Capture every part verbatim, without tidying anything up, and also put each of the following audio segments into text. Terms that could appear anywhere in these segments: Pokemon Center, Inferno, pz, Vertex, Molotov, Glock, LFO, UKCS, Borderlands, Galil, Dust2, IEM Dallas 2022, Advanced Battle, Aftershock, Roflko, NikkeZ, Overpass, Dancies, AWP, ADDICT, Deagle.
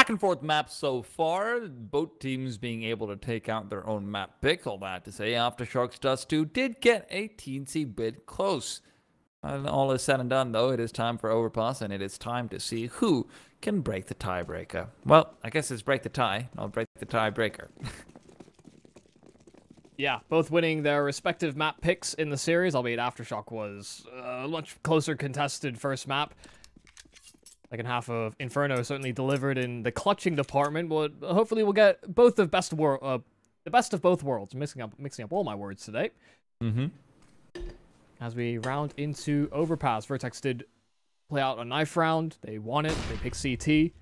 back and forth maps so far, both teams being able to take out their own map pick. All that to say, Aftershock's Dust two did get a teensy bit close. When all is said and done, though, it is time for Overpass, and it is time to see who can break the tiebreaker. Well, I guess it's break the tie. I'll break the tiebreaker. Yeah, both winning their respective map picks in the series, albeit Aftershock was a much closer contested first map. Second half of Inferno certainly delivered in the clutching department, but hopefully we'll get both of best wor uh, the best of both worlds. Mixing up, mixing up all my words today. Mm-hmm. As we round into Overpass, Vertex did play out a knife round. They won it. They picked C T.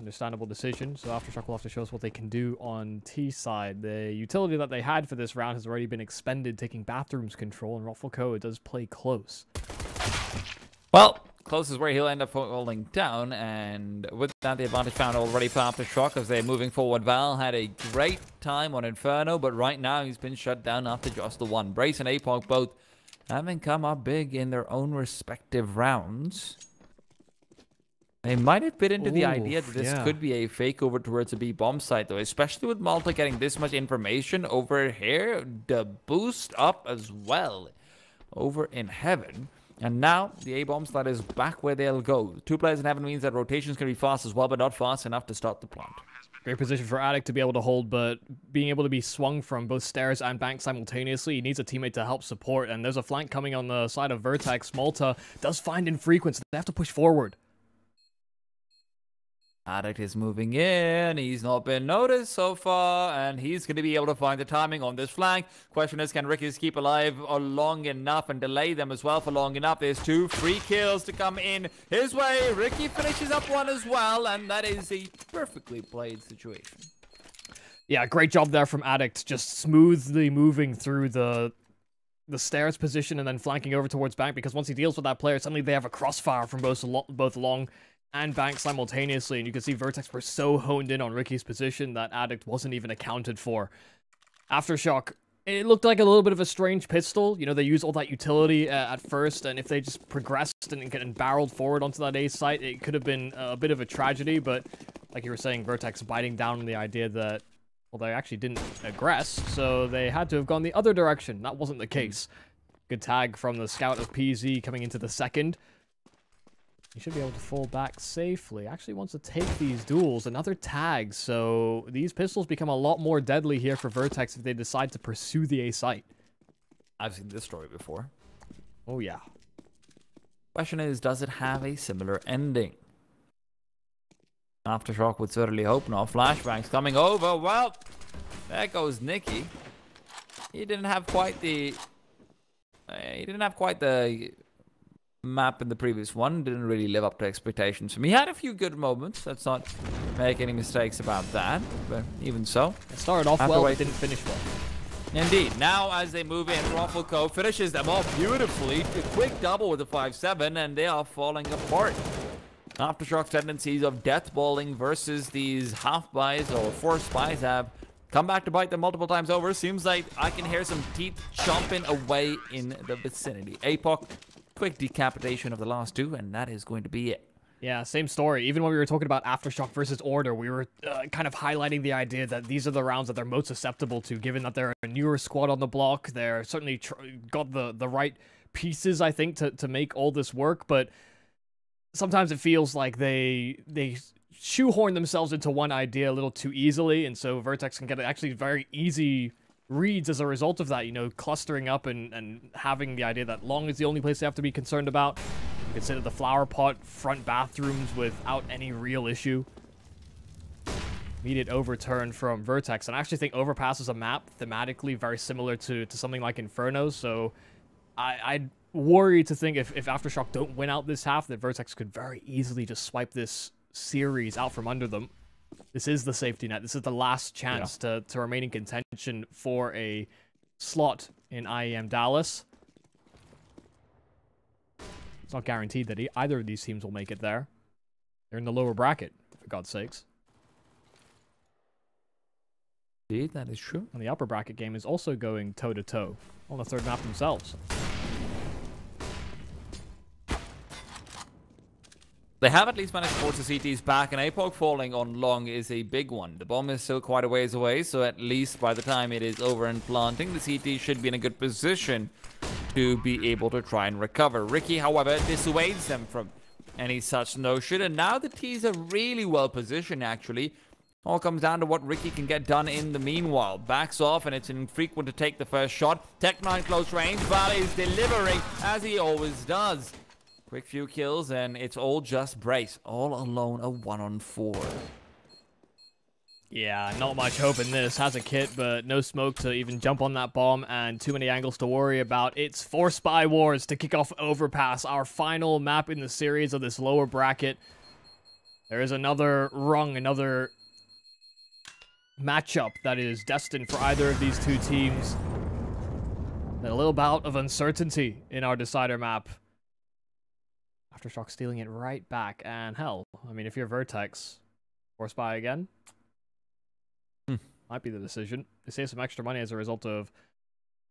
Understandable decision. So Aftershock will have to show us what they can do on T side. The utility that they had for this round has already been expended, taking bathrooms control, and Roflko does play close. Well, close is where he'll end up holding down, and with that, the advantage found already for Aftershock as they're moving forward. Val had a great time on Inferno, but right now he's been shut down after just the one. Brace and Apoc both having come up big in their own respective rounds. They might have bit into Ooh, the idea that this yeah. could be a fake over towards a B bomb site, though, especially with Malta getting this much information over here. The boost up as well over in heaven. And now the A bomb site is back where they'll go. Two players in heaven means that rotations can be fast as well, but not fast enough to start the plant. Great position for ADDICT to be able to hold, but being able to be swung from both stairs and bank simultaneously, he needs a teammate to help support. And there's a flank coming on the side of Vertex. Malta does find infrequent, so they have to push forward. ADDICT is moving in, he's not been noticed so far, and he's going to be able to find the timing on this flank. Question is, can Ricky's keep alive long enough and delay them as well for long enough? There's two free kills to come in his way. Ricky finishes up one as well, and that is a perfectly played situation. Yeah, great job there from ADDICT, just smoothly moving through the... the stairs position and then flanking over towards bank, because once he deals with that player, suddenly they have a crossfire from both both long and bank simultaneously, and you can see Vertex were so honed in on Ricky's position that ADDICT wasn't even accounted for. Aftershock, it looked like a little bit of a strange pistol. You know, they used all that utility uh, at first, and if they just progressed and, and barreled forward onto that A site, it could have been a bit of a tragedy, but like you were saying, Vertex biting down on the idea that well, they actually didn't aggress, so they had to have gone the other direction. That wasn't the case. Good tag from the scout of P Z coming into the second. You should be able to fall back safely. Actually wants to take these duels. Another tag, so these pistols become a lot more deadly here for Vertex if they decide to pursue the A site. I've seen this story before. Oh, yeah. Question is, does it have a similar ending? Aftershock would certainly hope not. Flashbang's coming over. Well, there goes Nikki. He didn't have quite the... Uh, he didn't have quite the map in the previous one. Didn't really live up to expectations for me. He had a few good moments. Let's not make any mistakes about that. But even so... It started off well, but didn't finish well. Indeed. Now, as they move in, Roflko finishes them off beautifully. A quick double with the five seven, and they are falling apart. Aftershock's tendencies of death balling versus these half buys or force buys have come back to bite them multiple times over. Seems like I can hear some teeth chomping away in the vicinity. Apoc, quick decapitation of the last two, and that is going to be it. Yeah, same story. Even when we were talking about Aftershock versus Order, we were uh, kind of highlighting the idea that these are the rounds that they're most susceptible to, given that they're a newer squad on the block. They're certainly tr got the, the right pieces, I think, to, to make all this work, but... sometimes it feels like they they shoehorn themselves into one idea a little too easily, and so Vertex can get actually very easy reads as a result of that, you know, clustering up and, and having the idea that long is the only place they have to be concerned about. You consider the flower pot front bathrooms without any real issue. Immediate overturn from Vertex, and I actually think Overpass is a map thematically very similar to, to something like Inferno, so I, I'd... worried to think if, if Aftershock don't win out this half, that Vertex could very easily just swipe this series out from under them. This is the safety net. This is the last chance yeah. to, to remain in contention for a slot in I E M Dallas. It's not guaranteed that he, either of these teams will make it there. They're in the lower bracket, for God's sakes. Indeed, that is true. And the upper bracket game is also going toe-to-toe on the third map themselves. They have at least managed to force the C Ts back, and APOC falling on long is a big one. The bomb is still quite a ways away, so at least by the time it is over and planting, the C T should be in a good position to be able to try and recover. Ricky, however, dissuades them from any such notion, and now the T's are really well positioned, actually. All comes down to what Ricky can get done in the meanwhile. Backs off, and it's infrequent to take the first shot. Tech nine close range, Vale is delivering, as he always does. Quick few kills, and it's all just Brace. All alone, a one on four. Yeah, not much hope in this. Has a kit, but no smoke to even jump on that bomb, and too many angles to worry about. It's four Spy Wars to kick off Overpass, our final map in the series of this lower bracket. There is another rung, another matchup that is destined for either of these two teams. And a little bout of uncertainty in our decider map. Aftershock stealing it right back, and hell, I mean, if you're Vertex, or Spy again, hmm. might be the decision. They save some extra money as a result of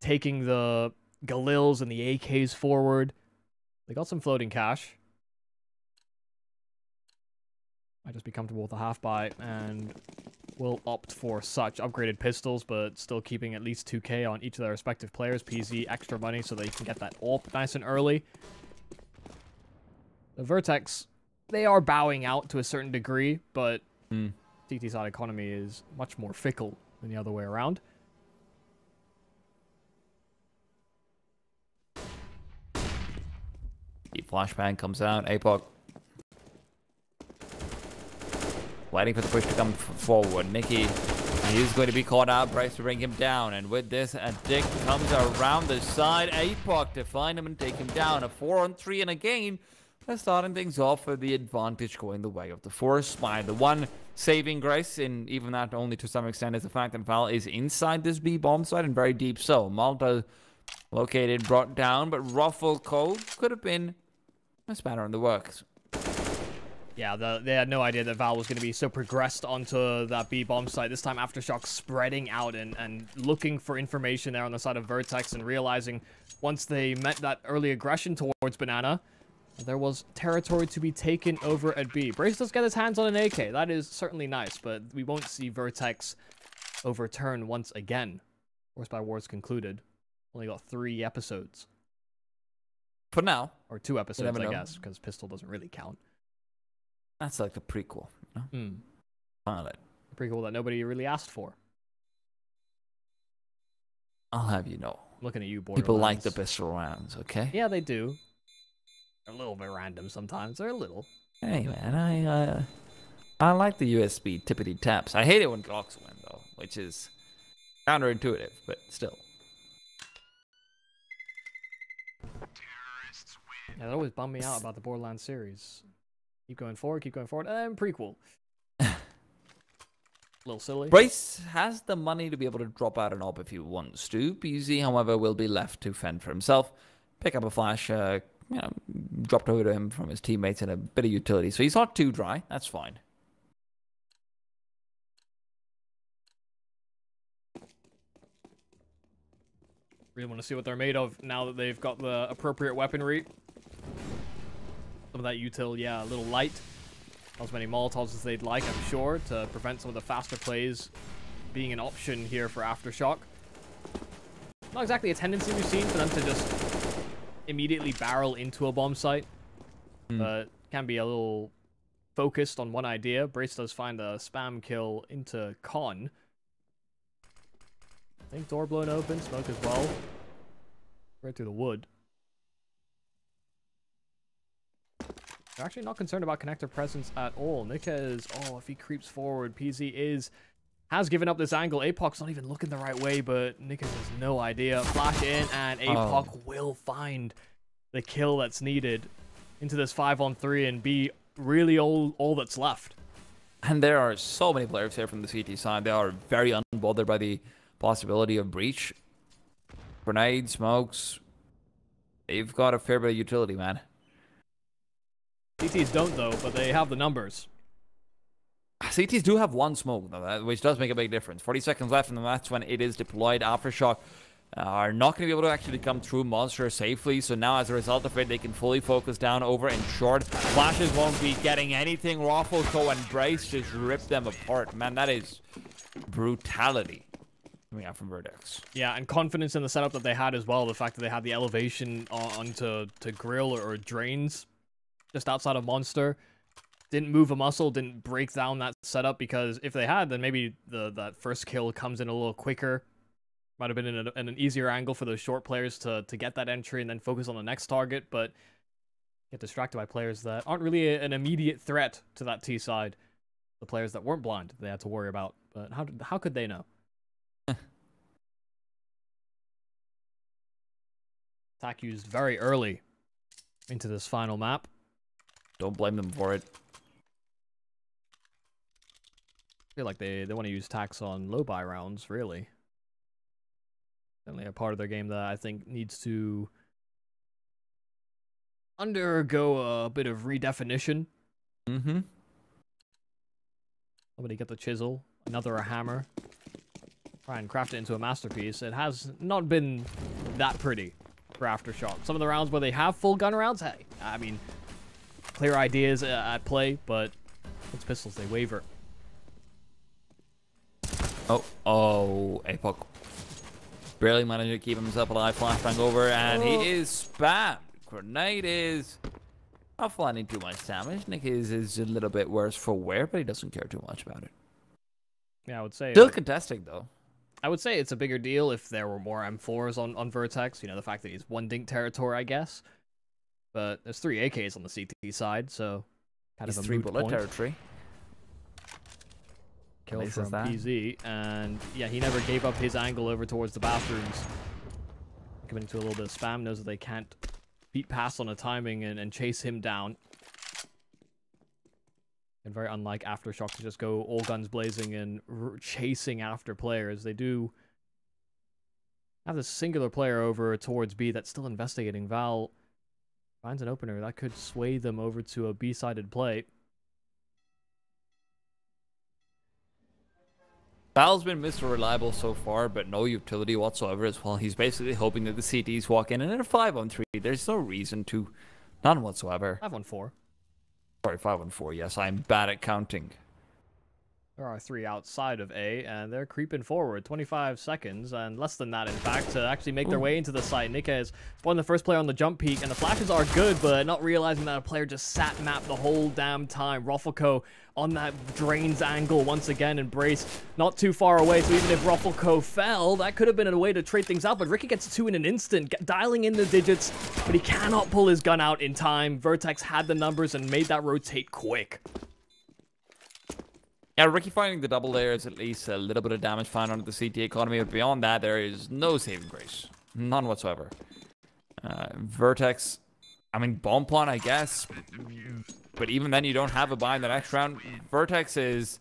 taking the Galils and the A Ks forward. They got some floating cash. Might just be comfortable with a half buy, and will opt for such upgraded pistols, but still keeping at least two K on each of their respective players. P Z extra money so they can get that AWP nice and early. The Vertex, they are bowing out to a certain degree, but mm. C T side economy is much more fickle than the other way around. The flashbang comes out, APOC. Waiting for the push to come forward. Nikki, he's going to be caught out. Brace to bring him down, and with this, ADDICT comes around the side. APOC to find him and take him down. A four on three, and again, they're starting things off with the advantage going the way of the forest spy. The one saving grace, and even that only to some extent, is the fact that Val is inside this B bomb site and very deep so. Malta located, brought down, but Roflko could have been a spanner in the works. Yeah, the, they had no idea that Val was going to be so progressed onto that B bomb site. This time, Aftershock spreading out and, and looking for information there on the side of Vertex, and realizing once they met that early aggression towards Banana, there was territory to be taken over at B. Brace does get his hands on an A K. That is certainly nice, but we won't see Vertex overturn once again. Wars by Wars concluded. Only got three episodes. For now. Or two episodes, I guess, because Pistol doesn't really count. That's like the prequel. You know? mm. Pilot. A prequel that nobody really asked for. I'll have you know. Looking at you, Borderlands. People like the Pistol rounds, okay? Yeah, they do. A little bit random sometimes. They're a little. Hey man, I uh, I like the U S B tippity taps. I hate it when Glocks win though, which is counterintuitive, but still. Yeah, that always bummed me out about the Borderlands series. Keep going forward, keep going forward, and prequel. A little silly. Brace has the money to be able to drop out an A W P if he wants to. P Z, however, will be left to fend for himself. Pick up a flash. Uh, You know, dropped over to him from his teammates and a bit of utility. So he's not too dry. That's fine. Really want to see what they're made of now that they've got the appropriate weaponry. Some of that util, yeah, a little light. Not as many Molotovs as they'd like, I'm sure, to prevent some of the faster plays being an option here for Aftershock. Not exactly a tendency we've seen for them to just immediately barrel into a bomb site, mm. but can be a little focused on one idea. Brace does find a spam kill into Con. I think door blown open, smoke as well. Right through the wood. They're actually not concerned about connector presence at all. NikkeZ, oh, if he creeps forward, P Z is has given up this angle. APOC's not even looking the right way, but NikkeZ has no idea. Flash in, and APOC oh. will find the kill that's needed into this five on three and be really all, all that's left. And there are so many players here from the C T side. They are very unbothered by the possibility of breach. Grenades, smokes. They've got a fair bit of utility, man. C Ts don't, though, but they have the numbers. C Ts do have one smoke, though, which does make a big difference. forty seconds left, and that's when it is deployed. Aftershock are not going to be able to actually come through monsters safely. So now as a result of it, they can fully focus down over and short. Flashes won't be getting anything. Roflko and Brace just rip them apart. Man, that is brutality coming out from Vertex. Yeah, and confidence in the setup that they had as well. The fact that they had the elevation onto to grill or, or drains just outside of monster. Didn't move a muscle, didn't break down that setup, because if they had, then maybe the that first kill comes in a little quicker. Might have been in, a, in an easier angle for those short players to, to get that entry and then focus on the next target, but get distracted by players that aren't really a, an immediate threat to that T side. The players that weren't blind, they had to worry about. But how, did, how could they know? Attack used very early into this final map. Don't blame them for it. I feel like they, they want to use tax on low buy rounds, really. Definitely a part of their game that I think needs to undergo a bit of redefinition. Mm-hmm. Somebody get the chisel, another a hammer. Try and craft it into a masterpiece. It has not been that pretty for Aftershock. Some of the rounds where they have full gun rounds, hey, I mean, clear ideas at play, but against pistols, they waver. Oh, oh, Apoc barely managed to keep himself alive. Flashbang over, and oh. He is spammed. Grenade is not landing too much damage. NikkeZ is a little bit worse for wear, but he doesn't care too much about it. Yeah, I would say still like, contesting though. I would say it's a bigger deal if there were more M fours on on Vertex. You know, the fact that he's one dink territory, I guess. But there's three A Ks on the C T side, so kind he's of a three bullet point. Territory. Kill from pz, and yeah, he never gave up his angle over towards the bathrooms. Committing to a little bit of spam, knows that they can't beat past on a timing and, and chase him down. And very unlike Aftershock to just go all guns blazing and r chasing after players. They do have this singular player over towards B that's still investigating. Val finds an opener that could sway them over to a B-sided play. Val's been Mister Reliable so far, but no utility whatsoever as well. He's basically hoping that the C Ts walk in, and in a five on three, there's no reason to. None whatsoever. five on four. Sorry, five on four, yes. I'm bad at counting. There are three outside of A, and they're creeping forward. twenty-five seconds, and less than that, in fact, to actually make Ooh. Their way into the site. NikkeZ spawned the first player on the jump peak, and the flashes are good, but not realizing that a player just sat map the whole damn time. Roflko on that drains angle once again, and Brace not too far away, so even if Roflko fell, that could have been a way to trade things out, but Ricky gets two in an instant, dialing in the digits, but he cannot pull his gun out in time. Vertex had the numbers and made that rotate quick. Yeah, Ricky finding the double there is at least a little bit of damage found under the C T economy, but beyond that, there is no saving grace. None whatsoever. Uh, Vertex, I mean, bomb plant, I guess. But even then, you don't have a buy in the next round. Vertex is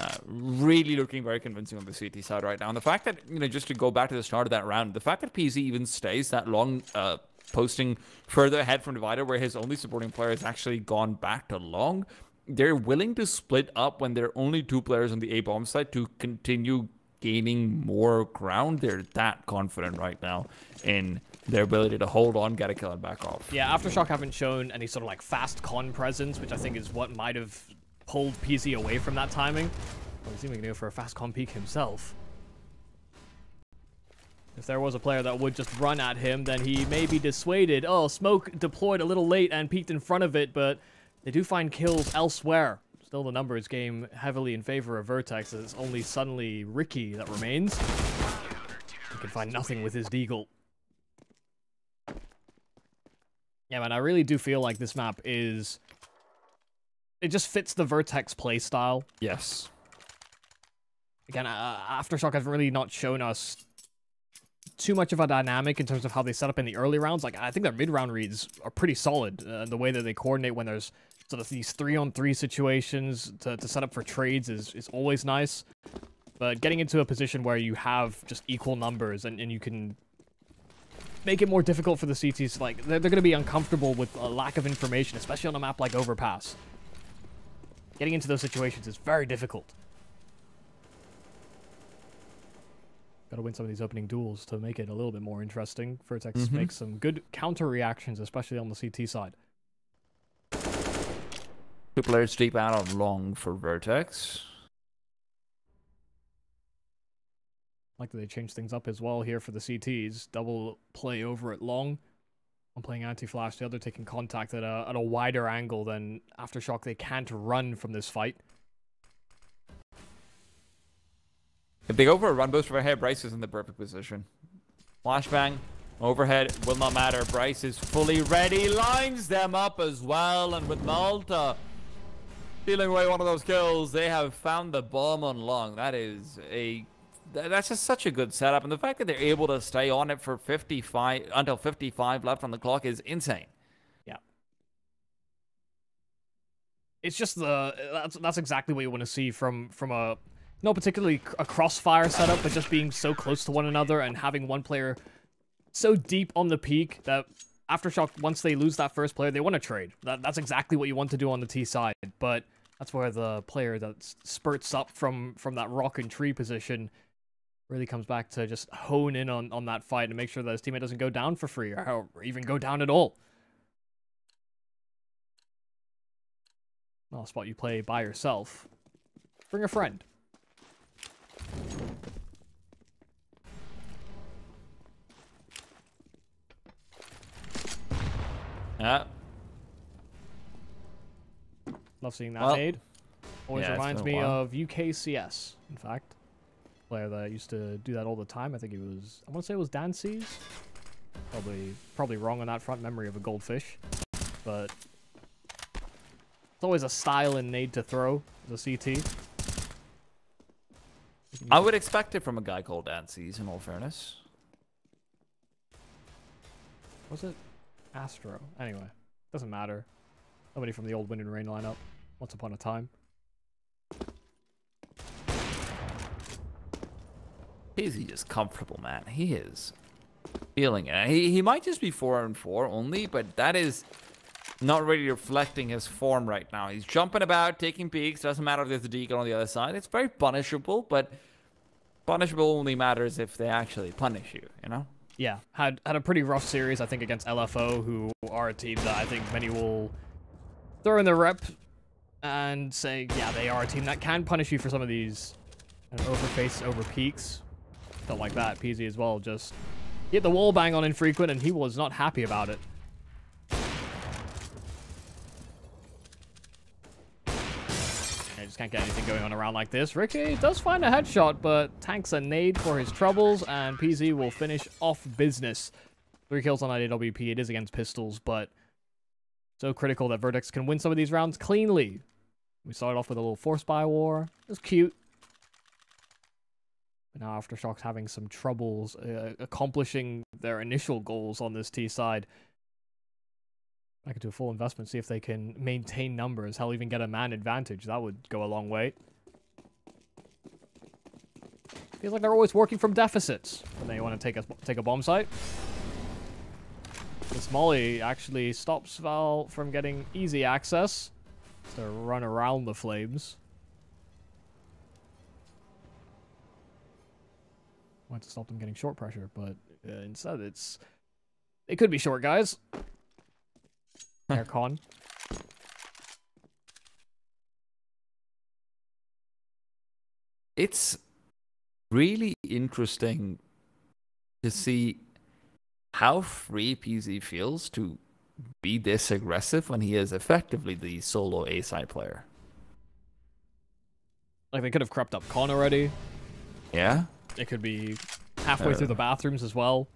uh, really looking very convincing on the C T side right now. And the fact that, you know, just to go back to the start of that round, the fact that P Z even stays that long, uh, posting further ahead from Divider, where his only supporting player has actually gone back to long. They're willing to split up when there are only two players on the A-bomb side to continue gaining more ground. They're that confident right now in their ability to hold on, get a kill, and back off. Yeah, Aftershock haven't shown any sort of like fast con presence, which I think is what might have pulled P Z away from that timing. Well, he's even going to go for a fast con peek himself. If there was a player that would just run at him, then he may be dissuaded. Oh, smoke deployed a little late and peeked in front of it, but they do find kills elsewhere. Still the numbers game heavily in favor of Vertex, as it's only suddenly Ricky that remains. He can find nothing with his deagle. Yeah, man, I really do feel like this map is... It just fits the Vertex playstyle. Yes. Again, uh, Aftershock has really not shown us too much of a dynamic in terms of how they set up in the early rounds. Like, I think their mid-round reads are pretty solid. Uh, the way that they coordinate when there's sort of these three-on-three situations to, to set up for trades is, is always nice. But getting into a position where you have just equal numbers and, and you can make it more difficult for the C Ts. Like, they're, they're going to be uncomfortable with a lack of information, especially on a map like Overpass. Getting into those situations is very difficult. Got to win some of these opening duels to make it a little bit more interesting. Vertex mm-hmm. makes some good counter reactions, especially on the C T side. Two players deep out of long for Vertex. Like that they change things up as well here for the C Ts. Double play over at long. One playing anti-flash, the other taking contact at a, at a wider angle than Aftershock. They can't run from this fight. If they go for a run boost overhead, Bryce is in the perfect position. Flashbang, overhead, will not matter. Bryce is fully ready, lines them up as well. And with Malta stealing away one of those kills, they have found the bomb on long. That is a... That's just such a good setup. And the fact that they're able to stay on it for fifty-five until fifty-five left on the clock is insane. Yeah. It's just the... That's, that's exactly what you want to see from, from a... Not particularly a crossfire setup, but just being so close to one another and having one player so deep on the peak that Aftershock, once they lose that first player, they want to trade. That, that's exactly what you want to do on the T side, but that's where the player that spurts up from, from that rock and tree position really comes back to just hone in on, on that fight and make sure that his teammate doesn't go down for free or even go down at all. Not a spot you play by yourself. Bring a friend. Yeah. Love seeing that well, nade. Always yeah, reminds me of U K C S, in fact. Player that used to do that all the time. I think it was, I want to say it was Dancies. Probably, probably wrong on that front, memory of a goldfish. But it's always a style and nade to throw as a C T. I would expect it from a guy called Dancies, in all fairness. Was it Astro? Anyway, doesn't matter. Somebody from the old Wind and Rain lineup, once upon a time. He's just comfortable, man. He is feeling it. He, he might just be four and four only, but that is not really reflecting his form right now. He's jumping about, taking peeks. Doesn't matter if there's a deacon on the other side. It's very punishable, but punishable only matters if they actually punish you, you know? Yeah, had had a pretty rough series, I think, against L F O, who are a team that I think many will throw in their rep and say, yeah, they are a team that can punish you for some of these kind of overface, over peaks. Felt like that. P Z as well, just hit the wall bang on infrequent, and he was not happy about it. Can't get anything going on around like this. Ricky does find a headshot, but tanks a nade for his troubles, and P Z will finish off business. Three kills on I D W P. It is against pistols, but so critical that Vertex can win some of these rounds cleanly. We started off with a little force buy war. It was cute. But now Aftershock's having some troubles uh, accomplishing their initial goals on this T side. I could do a full investment, see if they can maintain numbers, hell, even get a man advantage. That would go a long way. Feels like they're always working from deficits. And they want to take a, take a bomb site. This molly actually stops Val from getting easy access. So run around the flames. Want to stop them getting short pressure, but uh, instead it's... It could be short, guys. Aircon. It's really interesting to see how free P Z feels to be this aggressive when he is effectively the solo A-side player. Like, they could have crept up con already. Yeah. It could be halfway uh. through the bathrooms as well.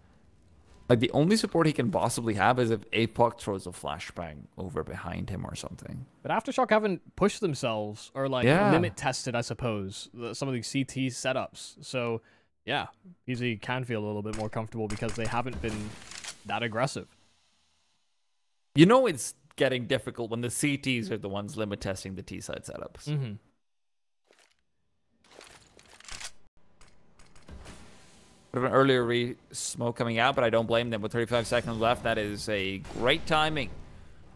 Like, the only support he can possibly have is if Apoc throws a flashbang over behind him or something. But Aftershock haven't pushed themselves or, like, yeah. limit tested, I suppose, the, some of the C T setups. So, yeah, P Z can feel a little bit more comfortable because they haven't been that aggressive. You know it's getting difficult when the C Ts are the ones limit testing the T-side setups. Mm-hmm. Bit of an earlier re-smoke coming out, but I don't blame them. With thirty-five seconds left, that is a great timing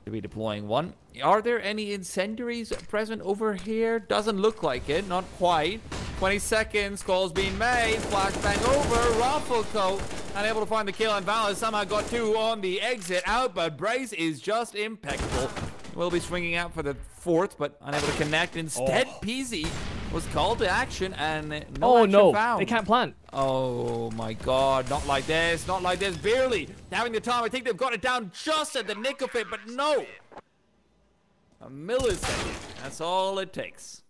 to be deploying one. Are there any incendiaries present over here? Doesn't look like it. Not quite. twenty seconds, calls being made, flashbang over, Roflko unable to find the kill, and Valor somehow got two on the exit out, but Braze is just impeccable. Will be swinging out for the fourth, but unable to connect. Instead, oh. pz was called to action, and no oh, action no. found. They can't plant. Oh my god, not like this, not like this. Barely having the time. I think they've got it down just at the nick of it, but no. A millisecond, that's all it takes.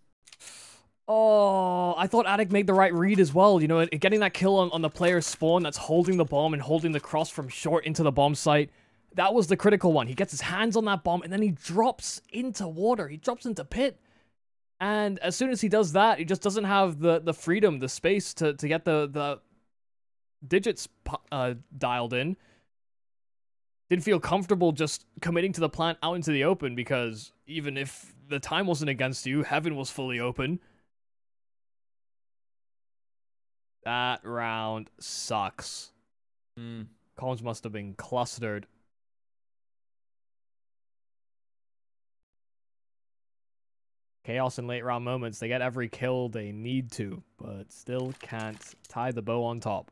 Oh, I thought Addict made the right read as well. You know, getting that kill on, on the player's spawn that's holding the bomb and holding the cross from short into the bomb site. That was the critical one. He gets his hands on that bomb, and then he drops into water. He drops into pit. And as soon as he does that, he just doesn't have the, the freedom, the space to, to get the, the digits uh, dialed in. Didn't feel comfortable just committing to the plant out into the open, because even if the time wasn't against you, heaven was fully open. That round sucks. Mm. Comms must have been clustered. Chaos in late round moments. They get every kill they need to, but still can't tie the bow on top.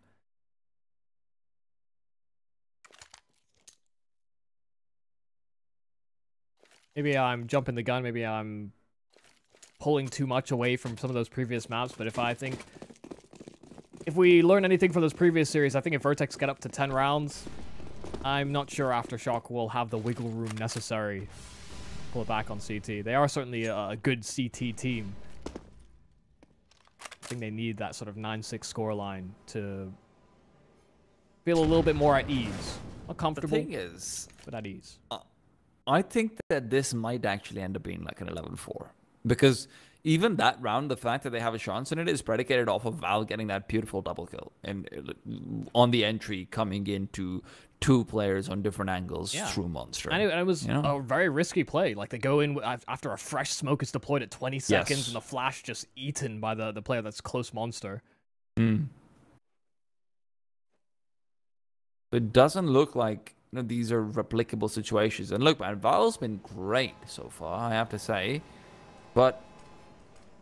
Maybe I'm jumping the gun. Maybe I'm pulling too much away from some of those previous maps. But if I think... if we learn anything from those previous series, I think if Vertex get up to ten rounds, I'm not sure Aftershock will have the wiggle room necessary. Pull it back on C T. They are certainly a good C T team. I think they need that sort of nine six scoreline to feel a little bit more at ease. Not comfortable, the thing is, but at ease. Uh, I think that this might actually end up being like an eleven four. Because even that round, the fact that they have a chance in it is predicated off of Val getting that beautiful double kill. And on the entry, coming into... two players on different angles yeah. through Monster. And it, and it was you know? a very risky play. Like, they go in after a fresh smoke is deployed at twenty seconds, yes. and the flash just eaten by the, the player that's close Monster. Mm. It doesn't look like you know, these are replicable situations. And look, man, Val's been great so far, I have to say. But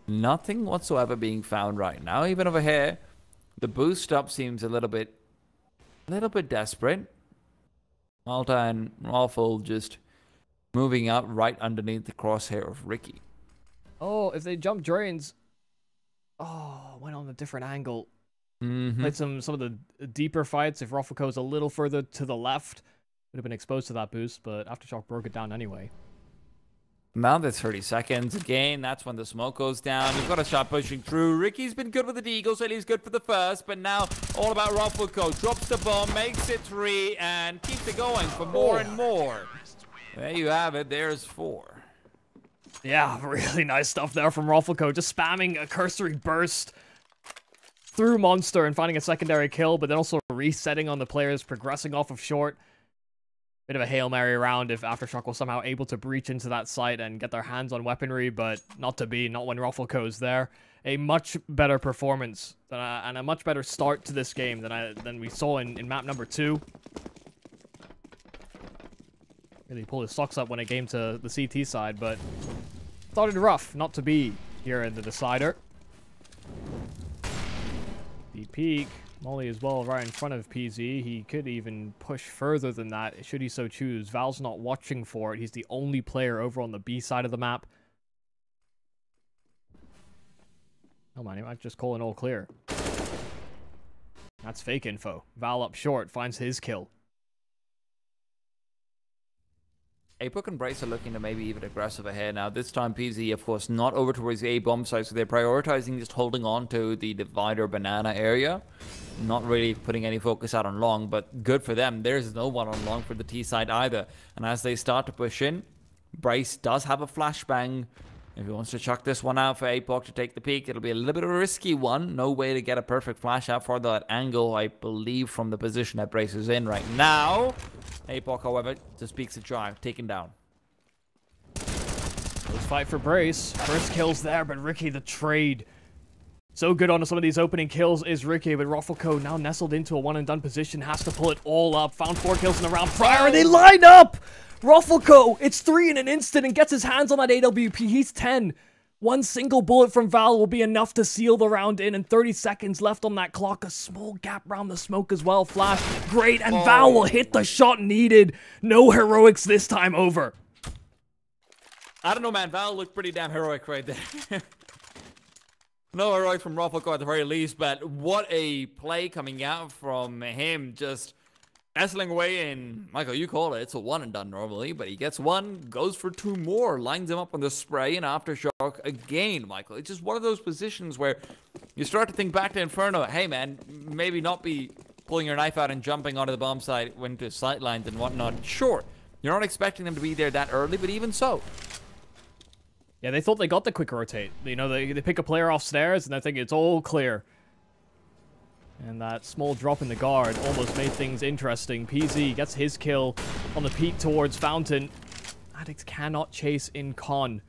nothing whatsoever being found right now. Even over here, the boost up seems a little bit, a little bit desperate. Malta and Rofl just moving up right underneath the crosshair of Ricky. Oh, if they jump drains. Oh, went on a different angle. Mm-hmm. Played some, some of the deeper fights. If Rofl goes a little further to the left, would have been exposed to that boost, but Aftershock broke it down anyway. Now there's thirty seconds again. That's when the smoke goes down. You've got to start pushing through. Ricky's been good with the deagle, so he's good for the first. But now all about Roflko. Drops the bomb, makes it three, and keeps it going for more and more. There you have it. There's four. Yeah, really nice stuff there from Roflko. Just spamming a cursory burst through Monster and finding a secondary kill, but then also resetting on the players, progressing off of short. Bit of a Hail Mary round if Aftershock was somehow able to breach into that site and get their hands on weaponry, but not to be, not when Roflko's there. A much better performance than I, and a much better start to this game than I than we saw in, in map number two. Really pulled his socks up when it came to the C T side, but started rough, not to be here in the decider. The peak. Molly as well, right in front of P Z. He could even push further than that, should he so choose. Val's not watching for it. He's the only player over on the B side of the map. Oh man, he might just call an all clear. That's fake info. Val up short, finds his kill. Apoc and Brace are looking to maybe even aggressive ahead now. This time, P Z, of course, not over towards the A bomb site, so they're prioritizing just holding on to the divider banana area. Not really putting any focus out on long, but good for them. There's no one on long for the T side either. And as they start to push in, Brace does have a flashbang. If he wants to chuck this one out for Apoc to take the peek, it'll be a little bit of a risky one. No way to get a perfect flash out for that angle, I believe, from the position that Brace is in right now. Apoc, however, just beats a drive, taken down. Let's fight for Brace. First kill's there, but Ricky, the trade. So good on some of these opening kills is Ricky, but Roflko now nestled into a one-and-done position, has to pull it all up. Found four kills in the round prior, and they line up! Roflko, it's three in an instant and gets his hands on that A W P. He's ten. One single bullet from Val will be enough to seal the round in, and thirty seconds left on that clock. A small gap round the smoke as well. Flash, great, and oh. Val will hit the shot needed. No heroics this time over. I don't know, man. Val looked pretty damn heroic right there. No heroic from Roflko at the very least, but what a play coming out from him. Just wrestling away, and Michael, you call it. It's a one and done normally, but he gets one, goes for two more, lines him up on the spray, and Aftershock again, Michael. It's just one of those positions where you start to think back to Inferno. Hey, man, maybe not be pulling your knife out and jumping onto the bomb site when to sight lines and whatnot. Sure, you're not expecting them to be there that early, but even so. Yeah, they thought they got the quick rotate. You know, they, they pick a player off stairs, and they think it's all clear. And that small drop in the guard almost made things interesting. P Z gets his kill on the peak towards Fountain. ADDICT cannot chase in con.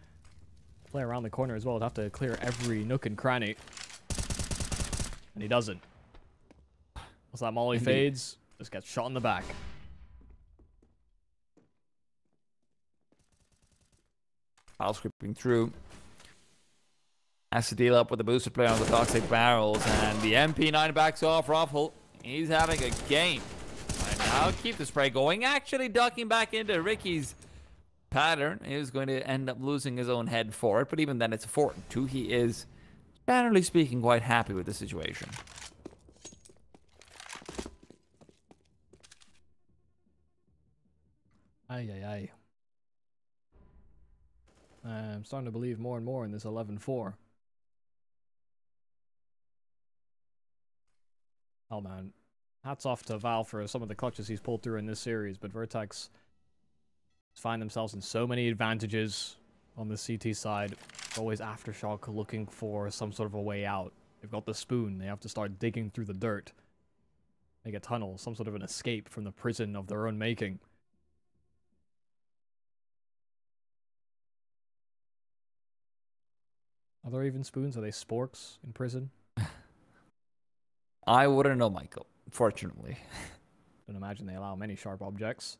Play around the corner as well. They'd have to clear every nook and cranny. And he doesn't. What's that? Molly fades. Just gets shot in the back. File scripting through. Has to deal up with the booster player on the toxic barrels, and the M P nine backs off. Rofl, he's having a game right now. Keep the spray going. Actually ducking back into Ricky's pattern. He was going to end up losing his own head for it, but even then, it's a four and two. He is, generally speaking, quite happy with the situation. Aye, aye, aye. Uh, I'm starting to believe more and more in this eleven four. Oh man, hats off to Val for some of the clutches he's pulled through in this series, but Vertex find themselves in so many advantages on the C T side. Always Aftershock looking for some sort of a way out. They've got the spoon, they have to start digging through the dirt. Make a tunnel, some sort of an escape from the prison of their own making. Are there even spoons? Are they sporks in prison? I wouldn't know, Michael, fortunately. Don't imagine they allow many sharp objects.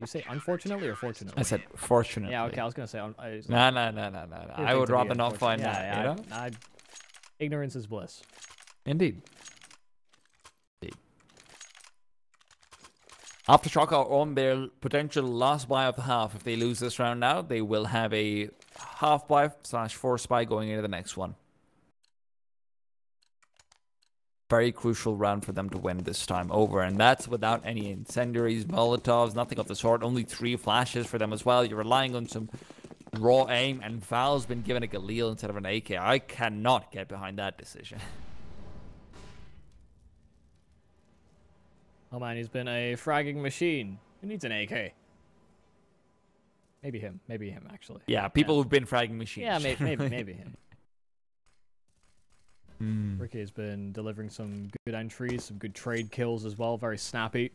You say unfortunately or fortunately? I said fortunately. Yeah, okay, I was going to say... I, no, no, no, no, no. I would rather not find out. Yeah, yeah, you know? I, I, ignorance is bliss. Indeed. Indeed. Aftershock are on their potential last buy of the half. If they lose this round now, they will have a half buy slash four spy going into the next one. Very crucial round for them to win this time over, and that's without any incendiaries, molotovs, nothing of the sort. Only three flashes for them as well. You're relying on some raw aim, and Val's been given a Galil instead of an A K. I cannot get behind that decision. Oh man, he's been a fragging machine. Who needs an A K? Maybe him. Maybe him, actually. Yeah, people yeah. who've been fragging machines. Yeah, maybe, maybe, maybe him. Mm. Ricky has been delivering some good entries, some good trade kills as well, very snappy.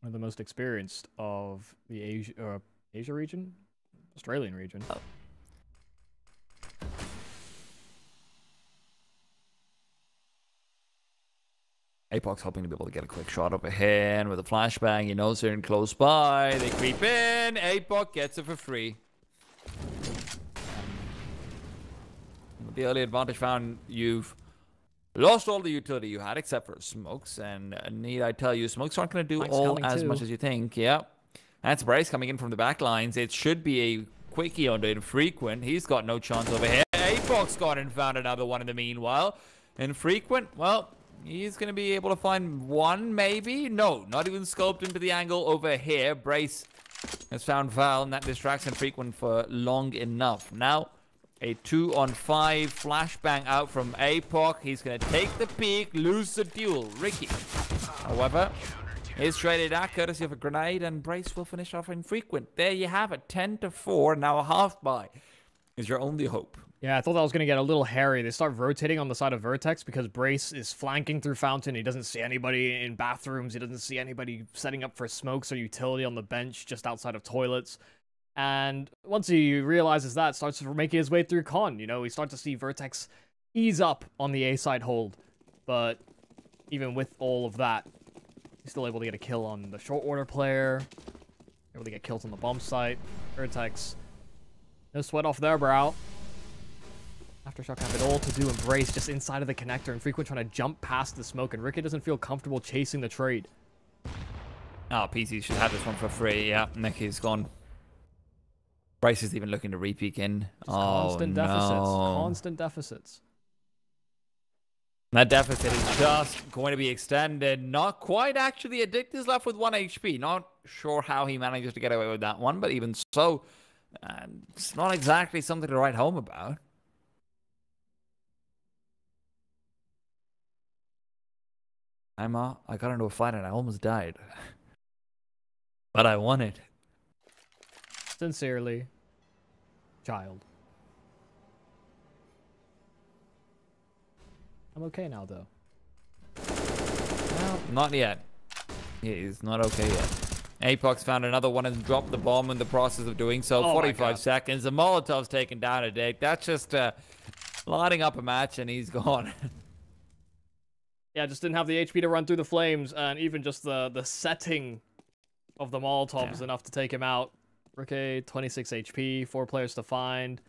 One of the most experienced of the Asia, uh, Asia region? Australian region. Oh. Apox hoping to be able to get a quick shot over here, and with a flashbang, he knows they're in close by. They creep in, Apox gets it for free. The early advantage found, you've lost all the utility you had except for smokes, and need I tell you, smokes aren't going to do Mike's all as too. much as you think. Yeah, that's Bryce coming in from the back lines. It should be a quickie on the infrequent. He's got no chance over here. Apox got and found another one in the meanwhile. Infrequent, well, he's going to be able to find one maybe. No, not even scoped into the angle over here. Bryce has found Val, and that distracts Infrequent for long enough. Now a two on five flashbang out from Apoc. He's going to take the peek, lose the duel. Ricky, however, is traded out courtesy of a grenade, and Bryce will finish off Infrequent. There you have it. ten to four, now a half buy is your only hope. Yeah, I thought that was going to get a little hairy. They start rotating on the side of Vertex because Bryce is flanking through Fountain. He doesn't see anybody in bathrooms. He doesn't see anybody setting up for smokes or utility on the bench just outside of toilets. And once he realizes that, starts making his way through con. You know, we start to see Vertex ease up on the A-side hold. But even with all of that, he's still able to get a kill on the short order player. Able to get kills on the bomb site. Vertex. No sweat off their brow. Aftershock have it all to do. Embrace just inside of the connector, and Frequent trying to jump past the smoke, and Ricky doesn't feel comfortable chasing the trade. Oh, P Z should have this one for free. Yeah, Nikke's gone. Brace is even looking to re-peek in. Just oh, constant no. deficits. Constant deficits. That deficit is just going to be extended. Not quite, actually. Addict is left with one H P. Not sure how he manages to get away with that one, but even so, uh, it's not exactly something to write home about. I'm, uh, I got into a fight and I almost died. But I won it. Sincerely, child. I'm okay now, though. Well, not yet. It is not okay yet. Apox found another one and dropped the bomb in the process of doing so. Oh, forty-five seconds. The Molotov's taken down a dick. That's just uh, lighting up a match, and he's gone. Yeah, just didn't have the H P to run through the flames, and even just the, the setting of the Molotov yeah. is enough to take him out. Rookie, twenty-six H P, four players to find.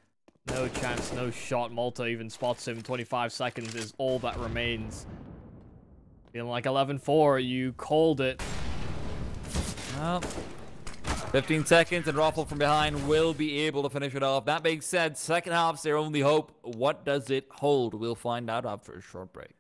No chance, no shot. Malta even spots him. twenty-five seconds is all that remains. Feeling like eleven four, you called it. Well, fifteen seconds, and Roflko from behind will be able to finish it off. That being said, second half's their only hope. What does it hold? We'll find out after a short break.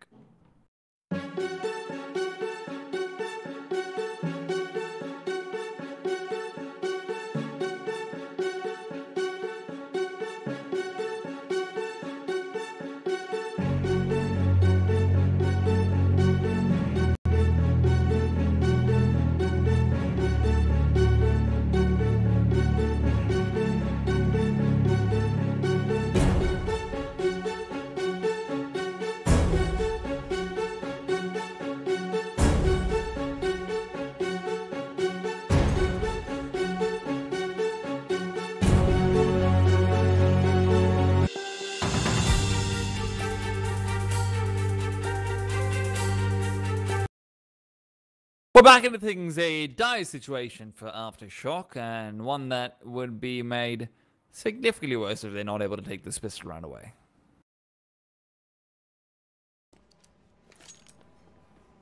Back into things, a dire situation for Aftershock, and one that would be made significantly worse if they're not able to take this pistol round away.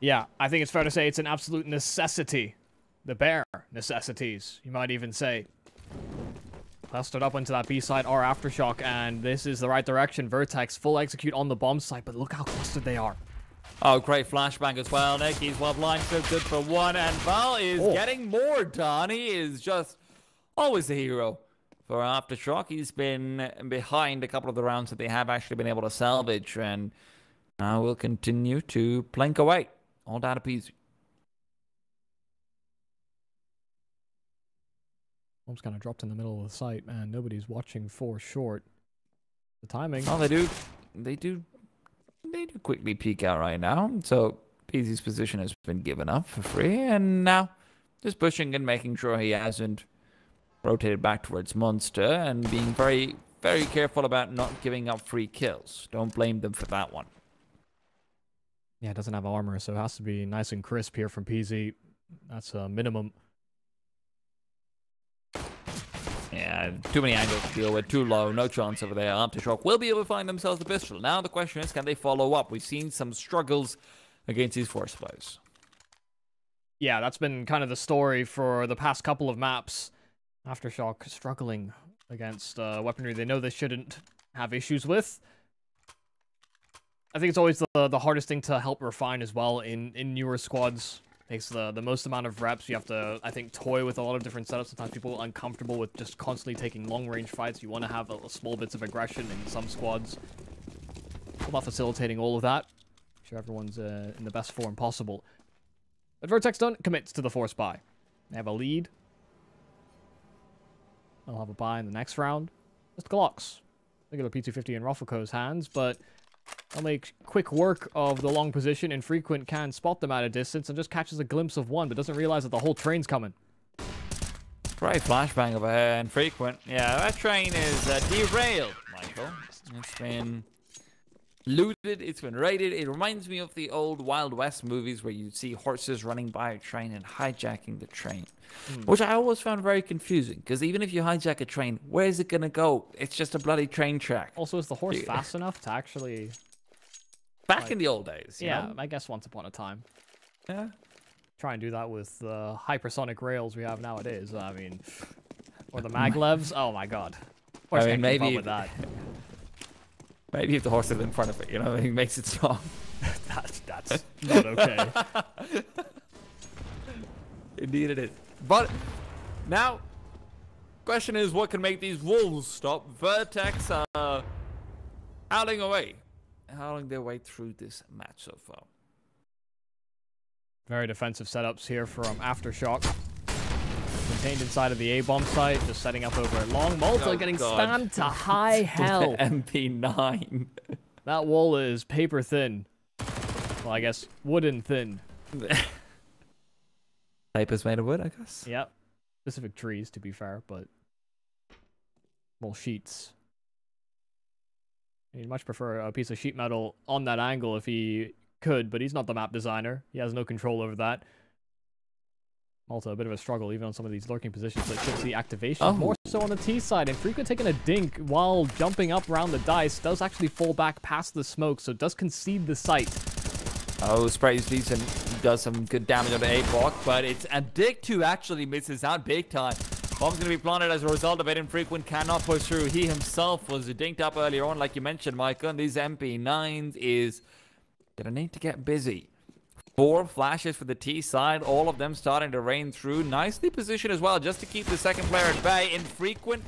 Yeah, I think it's fair to say it's an absolute necessity. The bare necessities, you might even say. Clustered up into that B-side are Aftershock, and this is the right direction. Vertex full execute on the bomb site, but look how clustered they are. Oh, great flashbang as well. Nikke's well blind, so good for one. And Val is oh. getting more done. He is just always the hero for Aftershock. He's been behind a couple of the rounds that they have actually been able to salvage. And now uh, we'll continue to plank away. All down to pz. Bomb's kind of dropped in the middle of the site, man. Nobody's watching for short. The timing. Oh, they do. They do. They do quickly peek out right now, so P Z's position has been given up for free, and now just pushing and making sure he hasn't rotated back towards Monster, and being very, very careful about not giving up free kills. Don't blame them for that one. Yeah, it doesn't have armor, so it has to be nice and crisp here from P Z. That's a minimum. Yeah, too many angles to deal with, too low, no chance over there. Aftershock will be able to find themselves the pistol. Now the question is, can they follow up? We've seen some struggles against these force players. Yeah, that's been kind of the story for the past couple of maps. Aftershock struggling against uh, weaponry they know they shouldn't have issues with. I think it's always the, the hardest thing to help refine as well in, in newer squads. Takes the, the most amount of reps. You have to, I think, toy with a lot of different setups. Sometimes people are uncomfortable with just constantly taking long-range fights. You want to have a, a small bits of aggression in some squads. I'm not facilitating all of that. I'm sure everyone's uh, in the best form possible. But Vertex don't commit to the force buy. They have a lead. They'll have a buy in the next round. Just Glocks. Regular P two fifty in Roflko's hands, but... I'll make quick work of the long position, and Frequent can spot them at a distance and just catches a glimpse of one, but doesn't realize that the whole train's coming. Great flashbang over here, and Frequent. Yeah, that train is uh, derailed, Michael. It's been looted, it's been raided. It reminds me of the old Wild West movies where you'd see horses running by a train and hijacking the train, mm. which I always found very confusing, because even if you hijack a train, where is it going to go? It's just a bloody train track. Also, is the horse Dude. fast enough to actually... Back like, in the old days, you Yeah, know? I guess once upon a time. Yeah. Try and do that with the uh, hypersonic rails we have nowadays. I mean, or the maglevs. Oh my god. Horse I mean, maybe... Keep up with that. Maybe if the horse is in front of it, you know, it makes it strong. that's, that's not okay. Indeed it is. But now, question is, what can make these wolves stop? Vertex are howling away. Howling their way through this match so far. Very defensive setups here from Aftershock. Contained inside of the A-bomb site, just setting up over a long Malta, oh, getting God. spammed to high hell. M P nine. That wall is paper thin. Well, I guess wooden thin. Paper's made of wood, I guess. Yep. Specific trees, to be fair, but more sheets. He'd much prefer a piece of sheet metal on that angle if he could, but he's not the map designer. He has no control over that. Also, a bit of a struggle, even on some of these lurking positions that should see activation. Oh. More so on the T side, and Freako taking a dink while jumping up around the dice does actually fall back past the smoke, so does concede the sight. Oh, sprays these and does some good damage on the A block, but it's ADDICT two actually misses out big time. Bomb's going to be planted as a result of it, and Freako cannot push through. He himself was dinked up earlier on, like you mentioned, Michael, and these M P nines is going to need to get busy. Four flashes for the T side, all of them starting to rain through. Nicely positioned as well, just to keep the second player at bay. Infrequent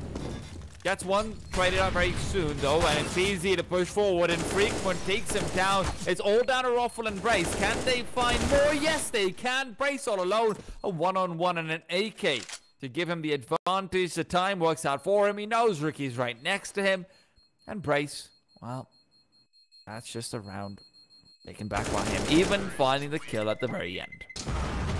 gets one traded out very soon, though, and it's easy to push forward. Infrequent takes him down. It's all down to Rofl and Brace. Can they find more? Yes, they can. Brace all alone. A one-on-one and an A K to give him the advantage. The time works out for him. He knows Ricky's right next to him. And Brace, well, that's just a round. They can backline him, even finding the kill at the very end.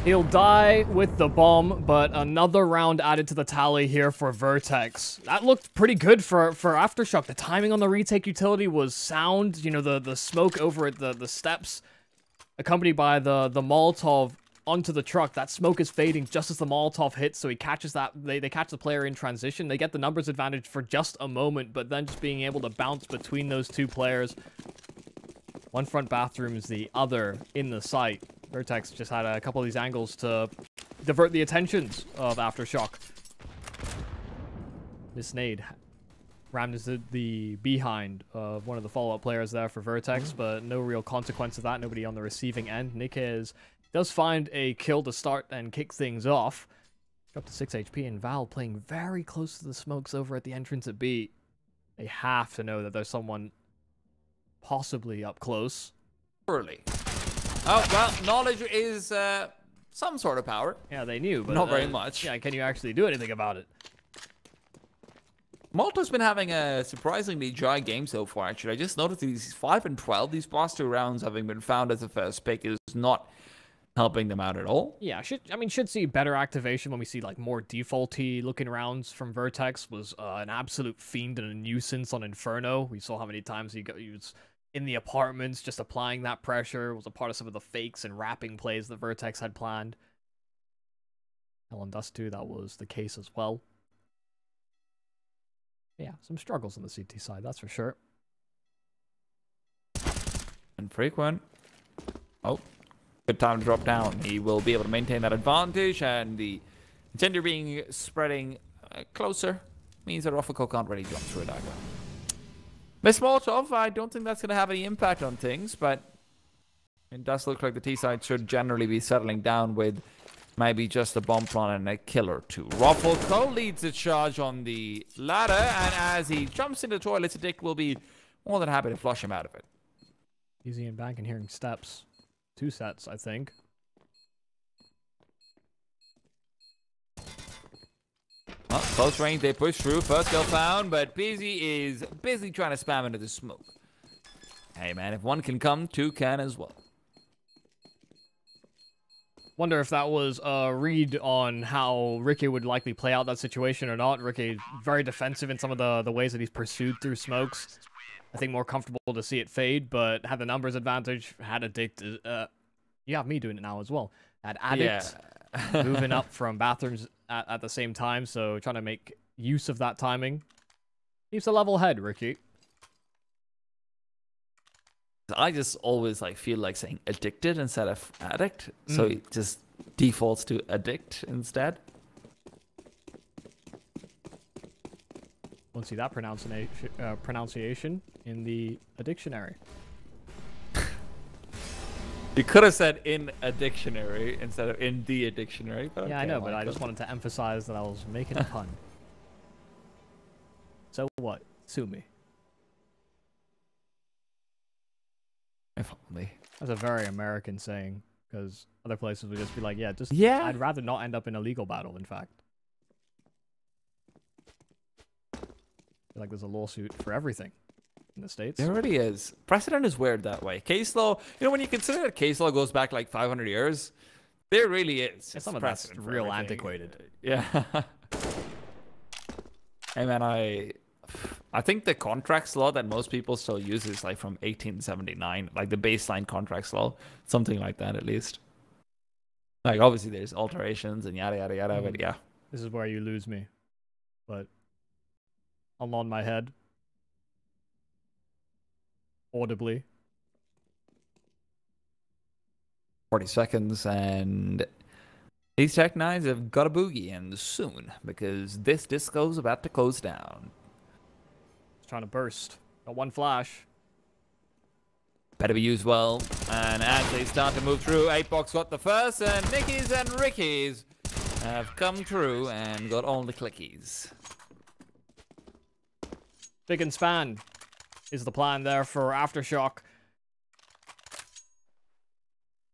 He'll die with the bomb, but another round added to the tally here for Vertex. That looked pretty good for, for Aftershock. The timing on the retake utility was sound. You know, the, the smoke over at the, the steps, accompanied by the, the Molotov onto the truck. That smoke is fading just as the Molotov hits, so he catches that. They, they catch the player in transition. They get the numbers advantage for just a moment, but then just being able to bounce between those two players. One front bathroom is the other in the site. Vertex just had a couple of these angles to divert the attentions of Aftershock. Misnade rammed into the behind of one of the follow-up players there for Vertex, but no real consequence of that. Nobody on the receiving end. NikkeZ does find a kill to start and kick things off. Up to six H P, and Val playing very close to the smokes over at the entrance at B. They have to know that there's someone possibly up close. Early. Oh, well, knowledge is uh, some sort of power. Yeah, they knew, but not uh, very much. Yeah, can you actually do anything about it? Malta's been having a surprisingly dry game so far, actually. I just noticed these five and twelve, these past two rounds having been found as the first pick is not helping them out at all. Yeah, should I mean, should see better activation when we see, like, more defaulty-looking rounds from Vertex. Was uh, an absolute fiend and a nuisance on Inferno. We saw how many times he, got, he was... in the apartments, just applying that pressure was a part of some of the fakes and wrapping plays that Vertex had planned. And on Dust two, that was the case as well. Yeah, some struggles on the C T side, that's for sure. And Frequent. Oh, good time to drop down. He will be able to maintain that advantage, and the incendiary being spreading uh, closer means that Roflko can't really jump through it either. Miss Molotov, I don't think that's going to have any impact on things, but it does look like the T-side should generally be settling down with maybe just a bomb plant and a kill or two. Roflko leads the charge on the ladder, and as he jumps into the toilet, Dick will be more than happy to flush him out of it. Easy and back and hearing steps. Two sets, I think. Well, close range, they push through. First kill found, but pz is busy trying to spam into the smoke. Hey, man, if one can come, two can as well. Wonder if that was a read on how Ricky would likely play out that situation or not. Ricky, very defensive in some of the, the ways that he's pursued through smokes. I think, more comfortable to see it fade, but had the numbers advantage, had ADDICT. Uh, you have me doing it now as well. Had ADDICT yeah. moving up from bathrooms at, at the same time, so trying to make use of that timing. Keeps a level head, Ricky. I just always like feel like saying addicted instead of addict, mm. so it just defaults to ADDICT instead. Let's see that pronunciation uh, pronunciation in the a dictionary. You could have said in a dictionary instead of in the a dictionary. But yeah, okay, I know, but I just wanted to emphasize that I was making a pun. So what? Sue me. If only. That's a very American saying, because other places would just be like, yeah, just yeah. I'd rather not end up in a legal battle. In fact. Like there's a lawsuit for everything in the States. There already is. Precedent is weird that way. Case law, you know, when you consider that case law goes back like five hundred years, there really is. Yeah, some of that's real antiquated. Yeah. Hey man, I, I think the contracts law that most people still use is like from eighteen seventy-nine, like the baseline contracts law, something like that at least. Like obviously there's alterations and yada, yada, yada, mm. but yeah. This is where you lose me, but... I'm on my head. Audibly. forty seconds, and these Tech Nines have got a boogie in soon because this disco's about to close down. It's trying to burst. Got one flash. Better be used well. And as they start to move through, eightbox got the first, and NikkeZ and Ricky's have come through and got all the clickies. Big and span is the plan there for Aftershock.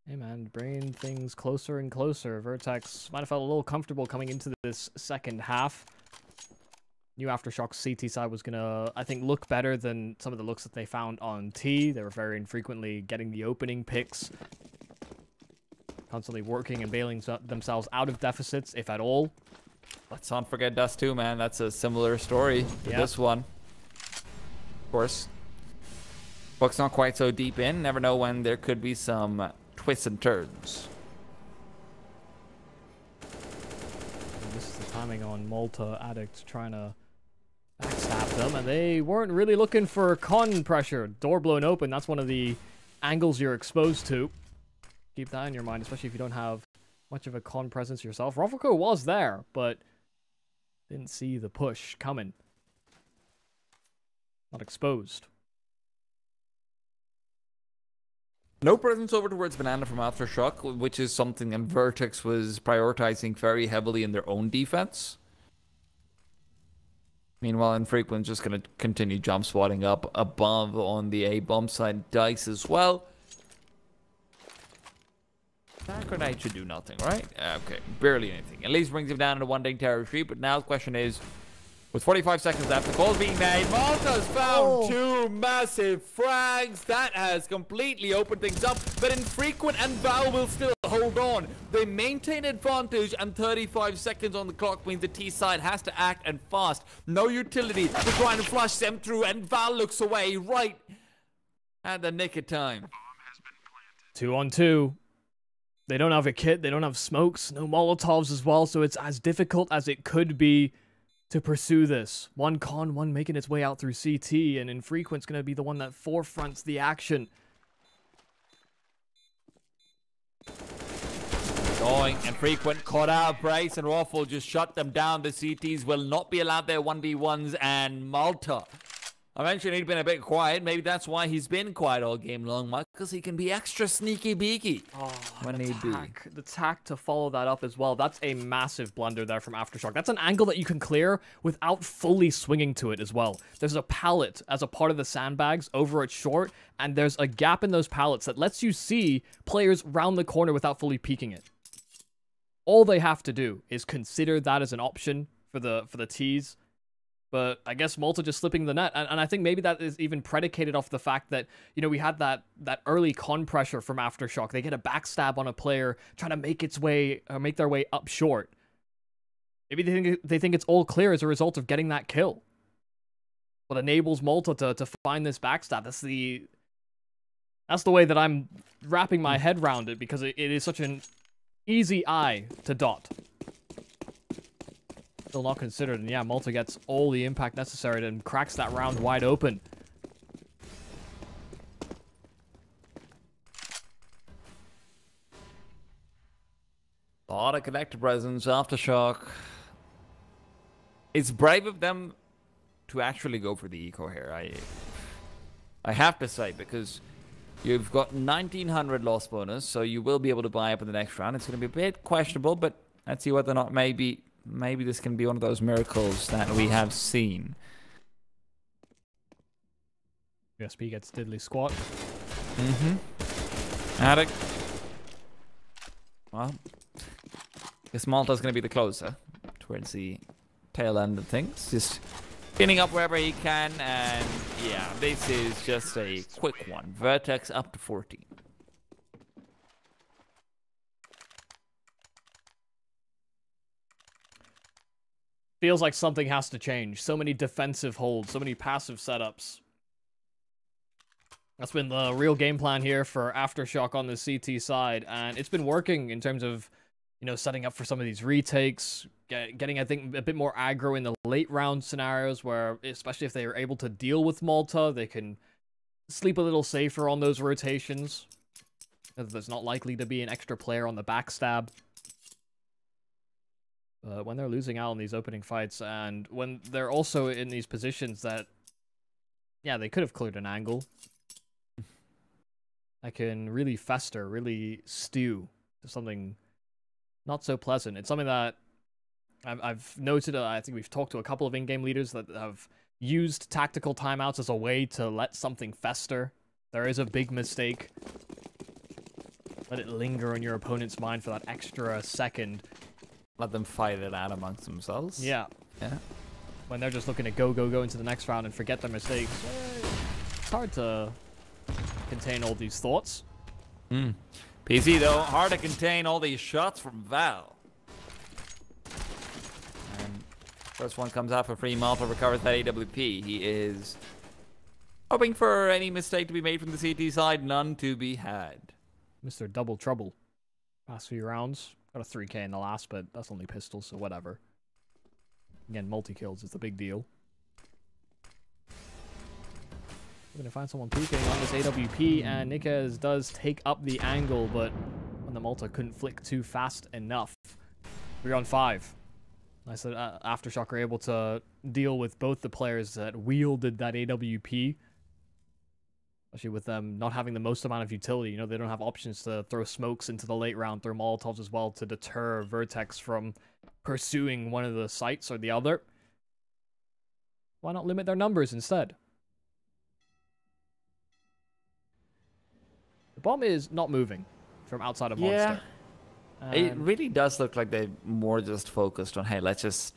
Hey man, bringing things closer and closer. Vertex might have felt a little comfortable coming into this second half. New Aftershock's C T side was gonna, I think, look better than some of the looks that they found on T. They were very infrequently getting the opening picks. Constantly working and bailing themselves out of deficits, if at all. Let's not forget Dust two, man. That's a similar story to yeah. this one. Of course, Buck's not quite so deep in. Never know when there could be some uh, twists and turns. And this is the timing on Malta. ADDICT trying to backstab them, and they weren't really looking for con pressure. Door blown open. That's one of the angles you're exposed to. Keep that in your mind, especially if you don't have much of a con presence yourself. Roflko was there, but didn't see the push coming. Not exposed. No presence over towards Banana from Aftershock, which is something that Vertex was prioritizing very heavily in their own defense. Meanwhile, Infrequent's just going to continue jump swatting up above on the A-bomb side. Dice as well. That grenade should do nothing, right? Okay, barely anything. At least brings him down into one ding territory, but now the question is... With forty-five seconds left, the call's being made. Malta's found oh. two massive frags. That has completely opened things up. But Infrequent and Val will still hold on. They maintain advantage, and thirty-five seconds on the clock means the T side has to act and fast. No utility to try and flush them through, and Val looks away right at the nick of time. Two on two. They don't have a kit. They don't have smokes. No Molotovs as well, so it's as difficult as it could be to pursue this. One con, one making its way out through C T, and Infrequent's going to be the one that forefronts the action. Going, Infrequent caught out. Brace and Rofl just shut them down. The C Ts will not be allowed their one v ones, and Malta. I mentioned he'd been a bit quiet. Maybe that's why he's been quiet all game long, Mark, because he can be extra sneaky beaky oh, when the need tack, be. The tack to follow that up as well. That's a massive blunder there from Aftershock. That's an angle that you can clear without fully swinging to it as well. There's a pallet as a part of the sandbags over at short, and there's a gap in those pallets that lets you see players round the corner without fully peeking it. All they have to do is consider that as an option for the for the tees. But I guess Malta just slipping the net. And, and I think maybe that is even predicated off the fact that, you know, we had that, that early con pressure from Aftershock. They get a backstab on a player trying to make its way or make their way up short. Maybe they think, they think it's all clear as a result of getting that kill. what enables Malta to, to find this backstab. That's the that's the way that I'm wrapping my head around it, because it, it is such an easy eye to dot. Still not considered, and yeah, Malta gets all the impact necessary and cracks that round wide open. A lot of connected presence, Aftershock. It's brave of them to actually go for the eco here, I I have to say, because you've got nineteen hundred loss bonus, so you will be able to buy up in the next round. It's going to be a bit questionable, but let's see whether or not maybe maybe this can be one of those miracles that we have seen. U S P gets diddly squat. Mm-hmm. Addict. Well, I guess Malta's going to be the closer towards the tail end of things. Just pinning up wherever he can, and yeah, this is just a quick one. Vertex up to fourteen. Feels like something has to change. So many defensive holds, so many passive setups. That's been the real game plan here for Aftershock on the C T side, and it's been working in terms of, you know, setting up for some of these retakes, get, getting, I think, a bit more aggro in the late round scenarios where, especially if they are able to deal with Malta, they can sleep a little safer on those rotations. There's not likely to be an extra player on the backstab. Uh, when they're losing out on these opening fights, and when they're also in these positions that, yeah, they could have cleared an angle, I can really fester, really stew to something not so pleasant. It's something that I've, I've noted. Uh, I think we've talked to a couple of in-game leaders that have used tactical timeouts as a way to let something fester. There is a big mistake. Let it linger on your opponent's mind for that extra second. Let them fight it out amongst themselves. Yeah. Yeah. When they're just looking to go, go, go into the next round and forget their mistakes. It's hard to contain all these thoughts. Hmm. P Z though, hard to contain all these shots from Val. And first one comes out for free. Malta recovers that A W P. He is hoping for any mistake to be made from the C T side, none to be had. Mister Double Trouble. Last few rounds. Got a three K in the last, but that's only pistols, so whatever. Again, multi-kills is the big deal. We're going to find someone peeking on this A W P, and NikkeZ does take up the angle, but when the Malta couldn't flick too fast enough. We're on five. Nice that uh, Aftershock are able to deal with both the players that wielded that A W P. Especially with them not having the most amount of utility. You know, they don't have options to throw smokes into the late round, throw Molotovs as well to deter Vertex from pursuing one of the sites or the other. Why not limit their numbers instead? The bomb is not moving from outside of Monster. Yeah. Um, it really does look like they're more just focused on, hey, let's just,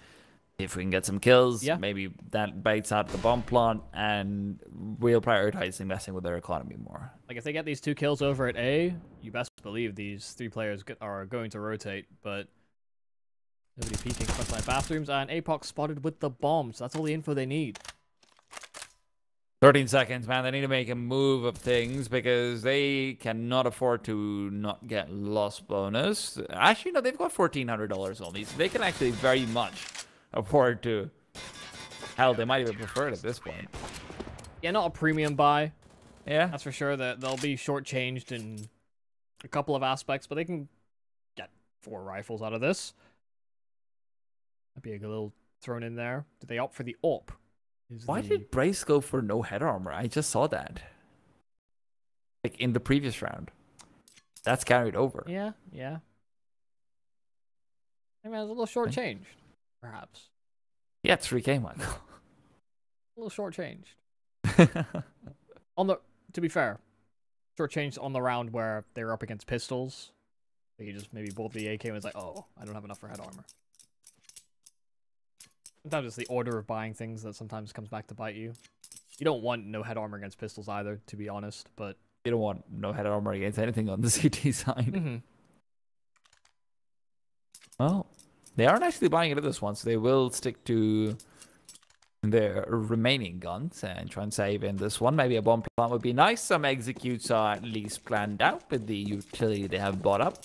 if we can get some kills, yeah, maybe that baits out the bomb plant, and we'll prioritize investing with their economy more. Like, if they get these two kills over at A, you best believe these three players are going to rotate, but nobody peeking across my bathrooms, and Apoc spotted with the bombs. That's all the info they need. thirteen seconds, man. They need to make a move of things because they cannot afford to not get loss bonus. Actually, no, they've got fourteen hundred dollars only, so they can actually very much afford to... Hell, they might even prefer it at this point. Yeah, not a premium buy. Yeah. That's for sure. That they'll be shortchanged in a couple of aspects, but they can get four rifles out of this. That'd be a little thrown in there. Did they opt for the A W P? Why the... did Brace go for no head armor? I just saw that. Like in the previous round. That's carried over. Yeah, yeah. I mean, it's a little shortchanged, perhaps. Yeah, three K, Michael. A little shortchanged. On the, to be fair, shortchanged on the round where they were up against pistols. They just maybe bought the A K and was like, oh, I don't have enough for head armor. Sometimes it's the order of buying things that sometimes comes back to bite you. You don't want no head armor against pistols either, to be honest, but... You don't want no head armor against anything on the C T side. Mm-hmm. Well, they aren't actually buying into this one, so they will stick to the remaining guns and try and save in this one. Maybe a bomb plant would be nice. Some executes are at least planned out with the utility they have bought up.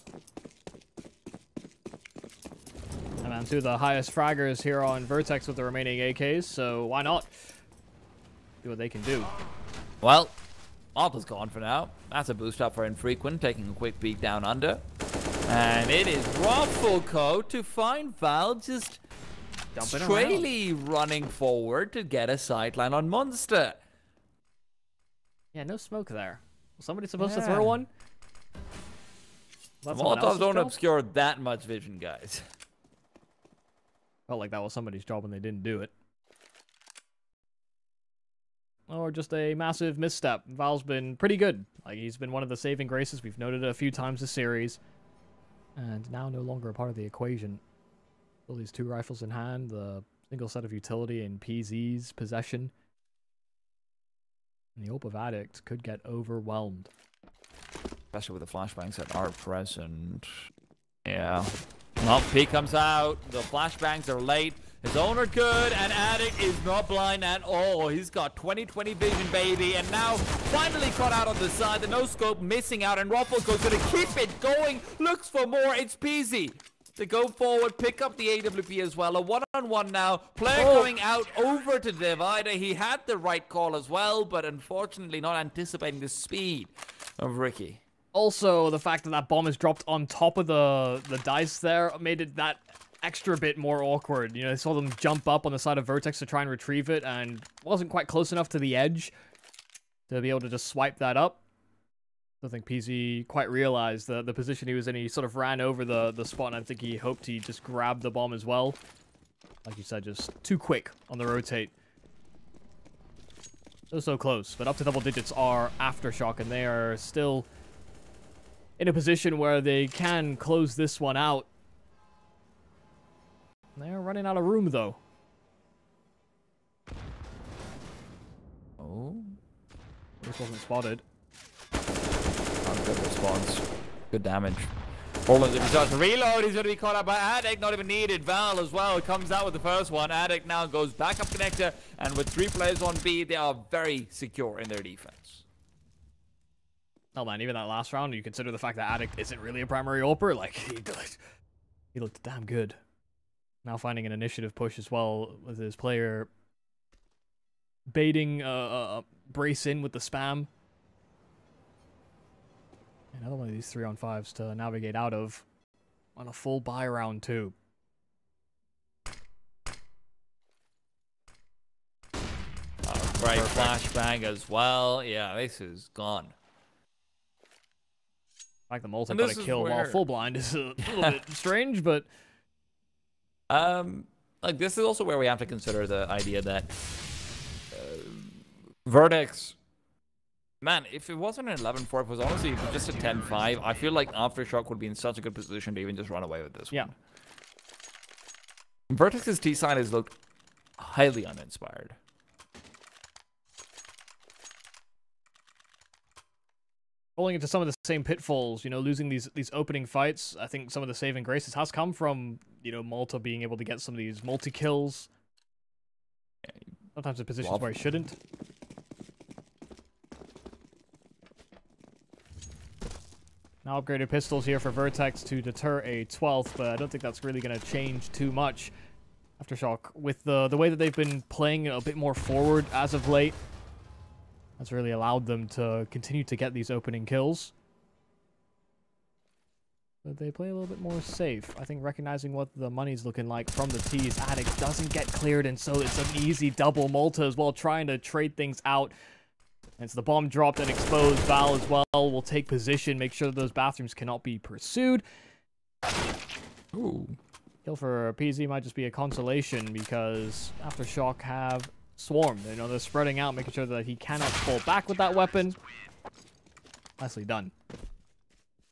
And I'm through the highest fraggers here on Vertex with the remaining A Ks, so why not do what they can do? Well, Martha's gone for now. That's a boost up for Infrequent, taking a quick beat down under. And it is Roflko to find Val just Trailee running forward to get a sightline on Monster. Yeah, no smoke there. Was somebody supposed yeah. to throw one? Molotovs don't obscure that much vision, guys. Felt like that was somebody's job and they didn't do it. Or just a massive misstep. Val's been pretty good. Like, he's been one of the saving graces. We've noted it a few times this series. And now no longer a part of the equation. All these two rifles in hand, the single set of utility in P Z's possession. And the AWP of ADDICT could get overwhelmed. Especially with the flashbangs that are present. Yeah. Well, P comes out. The flashbangs are late. His own are good, and ADDICT is not blind at all. He's got twenty twenty vision, baby, and now finally caught out on the side. The no-scope missing out, and Roflko's going to keep it going. Looks for more. It's P Z. To go forward, pick up the A W P as well. A one-on-one now. Player oh. going out over to Divider. He had the right call as well, but unfortunately not anticipating the speed of Ricky. Also, the fact that that bomb is dropped on top of the, the dice there made it that extra bit more awkward. You know, I saw them jump up on the side of Vertex to try and retrieve it, and wasn't quite close enough to the edge to be able to just swipe that up. I don't think P Z quite realized the, the position he was in. He sort of ran over the, the spot, and I think he hoped he just grabbed the bomb as well. Like you said, just too quick on the rotate. So, so close, but up to double digits are Aftershock, and they are still in a position where they can close this one out. They're running out of room, though. Oh. This wasn't spotted. Good response. Good damage. Borderlands, if he starts to reload, he's going to be caught up by ADDICT. Not even needed. Val as well comes out with the first one. ADDICT now goes back up connector, and with three players on B, they are very secure in their defense. Oh man, even that last round, you consider the fact that ADDICT isn't really a primary AWPer. Like, he, he looked damn good. Now finding an initiative push as well with his player baiting a uh, uh, brace in with the spam. Another one of these three on fives to navigate out of on a full buy round too. Oh, great flashbang as well. Yeah, this is gone. Like the multi got a kill where... while full blind is a little bit strange, but um, like this is also where we have to consider the idea that uh, Vertex. Man, if it wasn't an eleven four, it was honestly just a ten five. I feel like Aftershock would be in such a good position to even just run away with this yeah. one. Vertex's T-side has looked highly uninspired. Falling into some of the same pitfalls, you know, losing these these opening fights. I think some of the saving graces has come from, you know, Malta being able to get some of these multi-kills. Sometimes in positions well, where he shouldn't. Now upgraded pistols here for Vertex to deter a twelfth, but I don't think that's really going to change too much. Aftershock, with the, the way that they've been playing a bit more forward as of late, that's really allowed them to continue to get these opening kills. But they play a little bit more safe. I think recognizing what the money's looking like from the T's, ADDICT doesn't get cleared, and so it's an easy double Malta as well, trying to trade things out. And so the bomb dropped and exposed. Val as well will take position, make sure that those bathrooms cannot be pursued. Ooh. Kill for P Z might just be a consolation because Aftershock have swarmed. You know, they're spreading out, making sure that he cannot fall back with that weapon. Nicely done.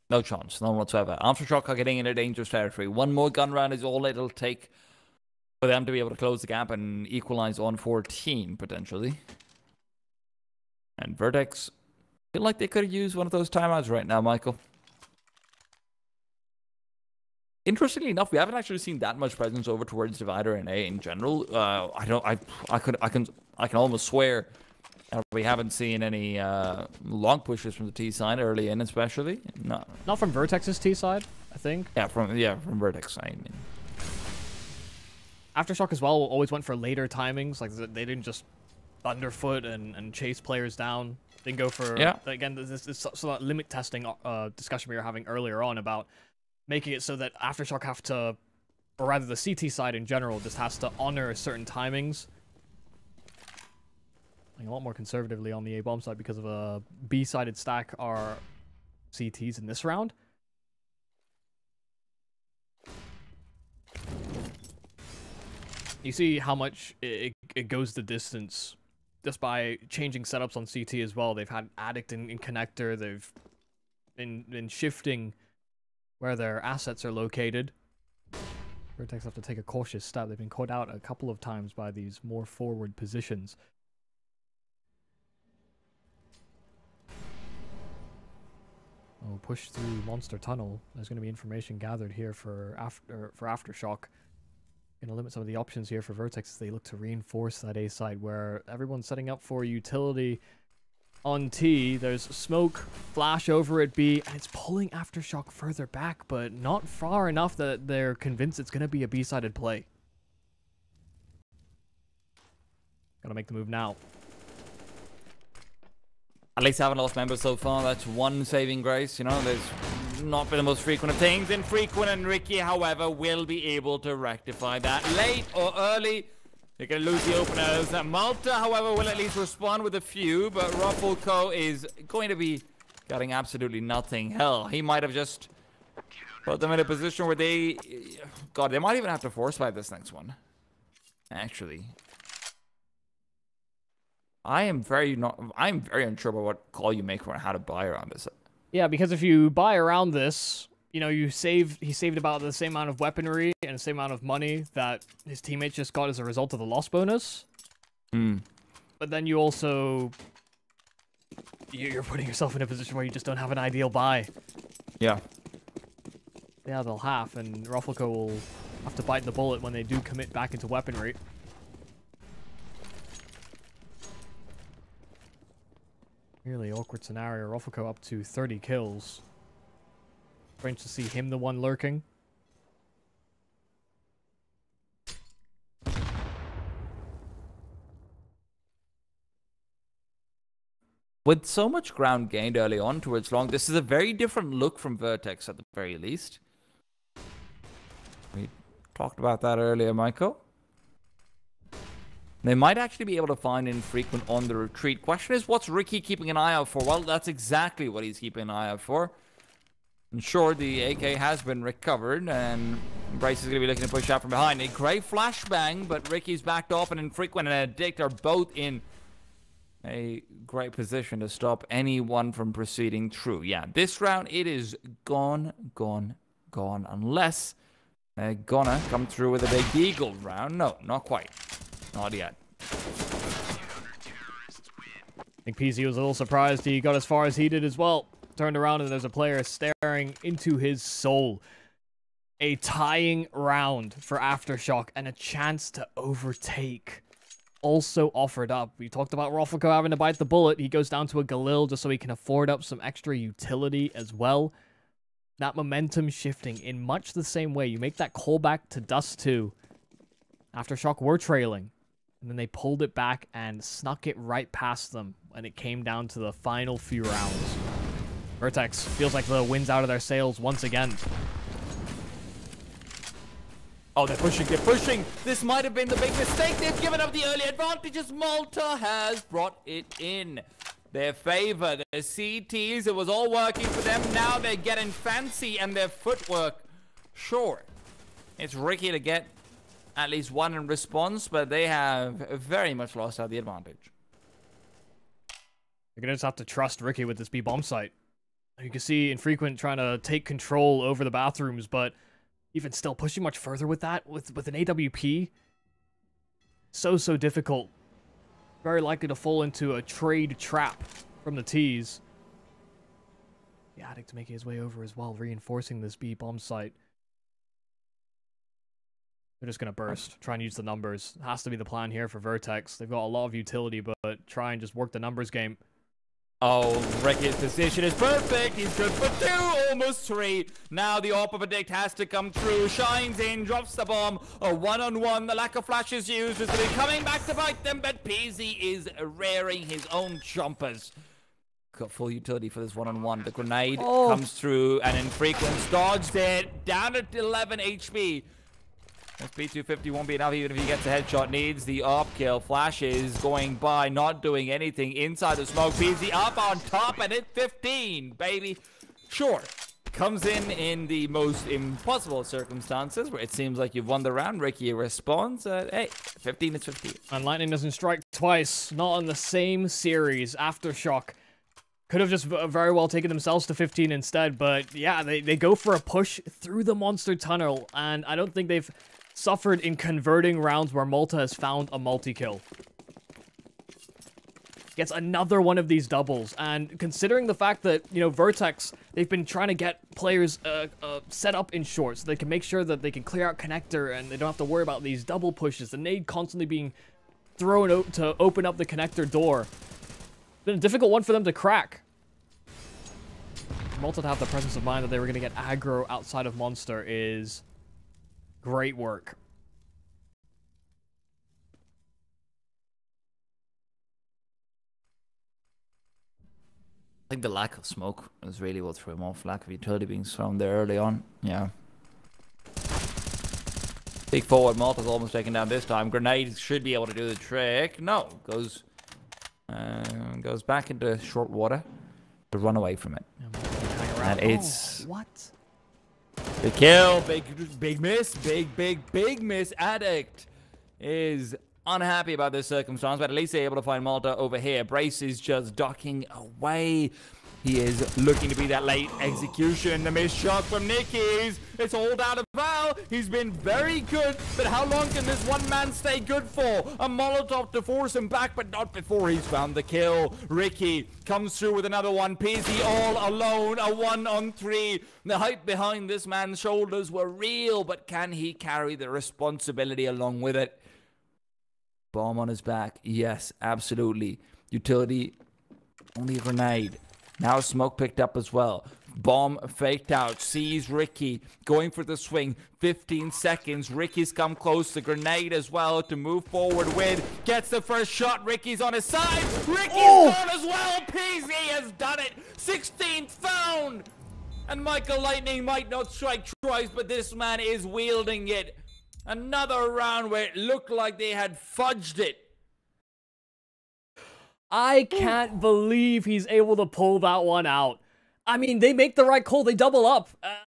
No chance, none whatsoever. Aftershock are getting into dangerous territory. One more gun round is all it'll take for them to be able to close the gap and equalize on fourteen, potentially. And Vertex, I feel like they could have used one of those timeouts right now, Michael. Interestingly enough, we haven't actually seen that much presence over towards Divider and A in general. Uh, I don't, I, I could, I can, I can almost swear uh, we haven't seen any uh, long pushes from the T side early in, especially. No, not from Vertex's T side, I think. Yeah, from yeah, from Vertex. I mean, Aftershock as well always went for later timings. Like they didn't just underfoot and and chase players down. Didn't go for yeah. Again, this, this sort of limit testing uh, discussion we were having earlier on about making it so that Aftershock have to, or rather the C T side in general, just has to honor certain timings. Like a lot more conservatively on the A-bomb side because of a B-sided stack are C Ts in this round. You see how much it, it goes the distance just by changing setups on C T as well. They've had Addict in, in connector, they've been, been shifting where their assets are located. Vertex have to take a cautious step. They've been caught out a couple of times by these more forward positions. Oh, push through Monster Tunnel. There's going to be information gathered here for after for Aftershock. Going to limit some of the options here for Vertex as they look to reinforce that A side where everyone's setting up for utility. On T, there's smoke, flash over at B, and it's pulling Aftershock further back, but not far enough that they're convinced it's going to be a B-sided play. Gotta make the move now. At least haven't lost members so far. That's one saving grace. You know, there's not been the most frequent of things. Infrequent, and Nikki, however, will be able to rectify that late or early. They're going to lose the openers. Malta, however, will at least respond with a few, but Roflko is going to be getting absolutely nothing. Hell, he might have just put them in a position where they... God, they might even have to force fight this next one. Actually. I am very not... I'm very unsure about what call you make or how to buy around this. Yeah, because if you buy around this... You know, you saved, he saved about the same amount of weaponry and the same amount of money that his teammates just got as a result of the loss bonus. Mm. But then you also, you're putting yourself in a position where you just don't have an ideal buy. Yeah. Yeah, they'll have, and Roflko will have to bite the bullet when they do commit back into weaponry. Really awkward scenario. Roflko up to thirty kills. Strange to see him the one lurking. With so much ground gained early on towards long, this is a very different look from Vertex at the very least. We talked about that earlier, Michael. They might actually be able to find Infrequent on the retreat. Question is, what's Nikki keeping an eye out for? Well, that's exactly what he's keeping an eye out for. Sure, the A K has been recovered, and Bryce is going to be looking to push out from behind. A great flashbang, but Ricky's backed off, and Infrequent and Addict are both in a great position to stop anyone from proceeding through. Yeah, this round, it is gone, gone, gone, unless they're gonna come through with a big eagle round. No, not quite. Not yet. I think P Z was a little surprised he got as far as he did as well. Turned around and there's a player staring into his soul. A tying round for Aftershock and a chance to overtake. Also offered up. We talked about Roflko having to bite the bullet. He goes down to a Galil just so he can afford up some extra utility as well. That momentum shifting in much the same way. You make that callback to Dust two. Aftershock were trailing. And then they pulled it back and snuck it right past them. And it came down to the final few rounds. Vertex feels like the wind's out of their sails once again. Oh, they're pushing, they're pushing. This might have been the big mistake. They've given up the early advantages. Malta has brought it in their favor. The C Ts, it was all working for them. Now they're getting fancy and their footwork sure. It's Nikki to get at least one in response, but they have very much lost out the advantage. They're going to just have to trust Nikki with this B bomb site. You can see Infrequent trying to take control over the bathrooms, but even still pushing much further with that, with, with an A W P. So, so difficult. Very likely to fall into a trade trap from the T's. The Addict making his way over as well, reinforcing this B bomb site. They're just going to burst. Try and use the numbers. Has to be the plan here for Vertex. They've got a lot of utility, but try and just work the numbers game. Oh, Wrecked's decision is perfect. He's good for two, almost three. Now the AWP of ADDICT has to come through. Shines in, drops the bomb. A one-on-one. -on -one. The lack of flash is used. It's going to be coming back to bite them, but pz is rearing his own jumpers. Got full utility for this one-on-one. -on -one. The grenade oh. comes through, and Infrequence dodged it. Down at eleven H P. This P two fifty won't be enough even if he gets a headshot. Needs the up kill. Flash is going by, not doing anything inside the smoke. pz up on top and hit fifteen, baby. Sure. Comes in in the most impossible circumstances where it seems like you've won the round. Ricky responds, uh, hey, fifteen is fifteen. And lightning doesn't strike twice, not on the same series. Aftershock could have just very well taken themselves to fifteen instead, but yeah, they, they go for a push through the monster tunnel, and I don't think they've suffered in converting rounds where Malta has found a multi-kill. Gets another one of these doubles, and considering the fact that, you know, Vertex, they've been trying to get players uh, uh, set up in short so they can make sure that they can clear out connector and they don't have to worry about these double pushes. The nade constantly being thrown out to open up the connector door. Been a difficult one for them to crack. Malta to have the presence of mind that they were going to get aggro outside of Monster is... great work. I think the lack of smoke is really what threw him off. Lack of utility being thrown there early on. Yeah. Big forward. Malta's almost taken down this time. Grenade should be able to do the trick. No. Goes uh, goes back into short water to run away from it. And it's... Oh, what? The kill, big, big miss, big, big, big miss. ADDICT is unhappy about this circumstance, but at least they're able to find Malta over here. Brace is just ducking away. He is looking to be that late execution. The missed shot from NikkeZ. It's all down to Val. He's been very good, but how long can this one man stay good for? A Molotov to force him back, but not before he's found the kill. Ricky comes through with another one. pz all alone, a one on three. The hype behind this man's shoulders were real, but can he carry the responsibility along with it? Bomb on his back. Yes, absolutely. Utility, only a grenade. Now smoke picked up as well. Bomb faked out. Sees Ricky going for the swing. fifteen seconds. Ricky's come close. The grenade as well to move forward with. Gets the first shot. Ricky's on his side. Ricky's oh. gone as well. pz has done it. sixteenth found. And Michael Lightning might not strike twice, but this man is wielding it. Another round where it looked like they had fudged it. I can't believe he's able to pull that one out. I mean, they make the right call. They double up. Uh,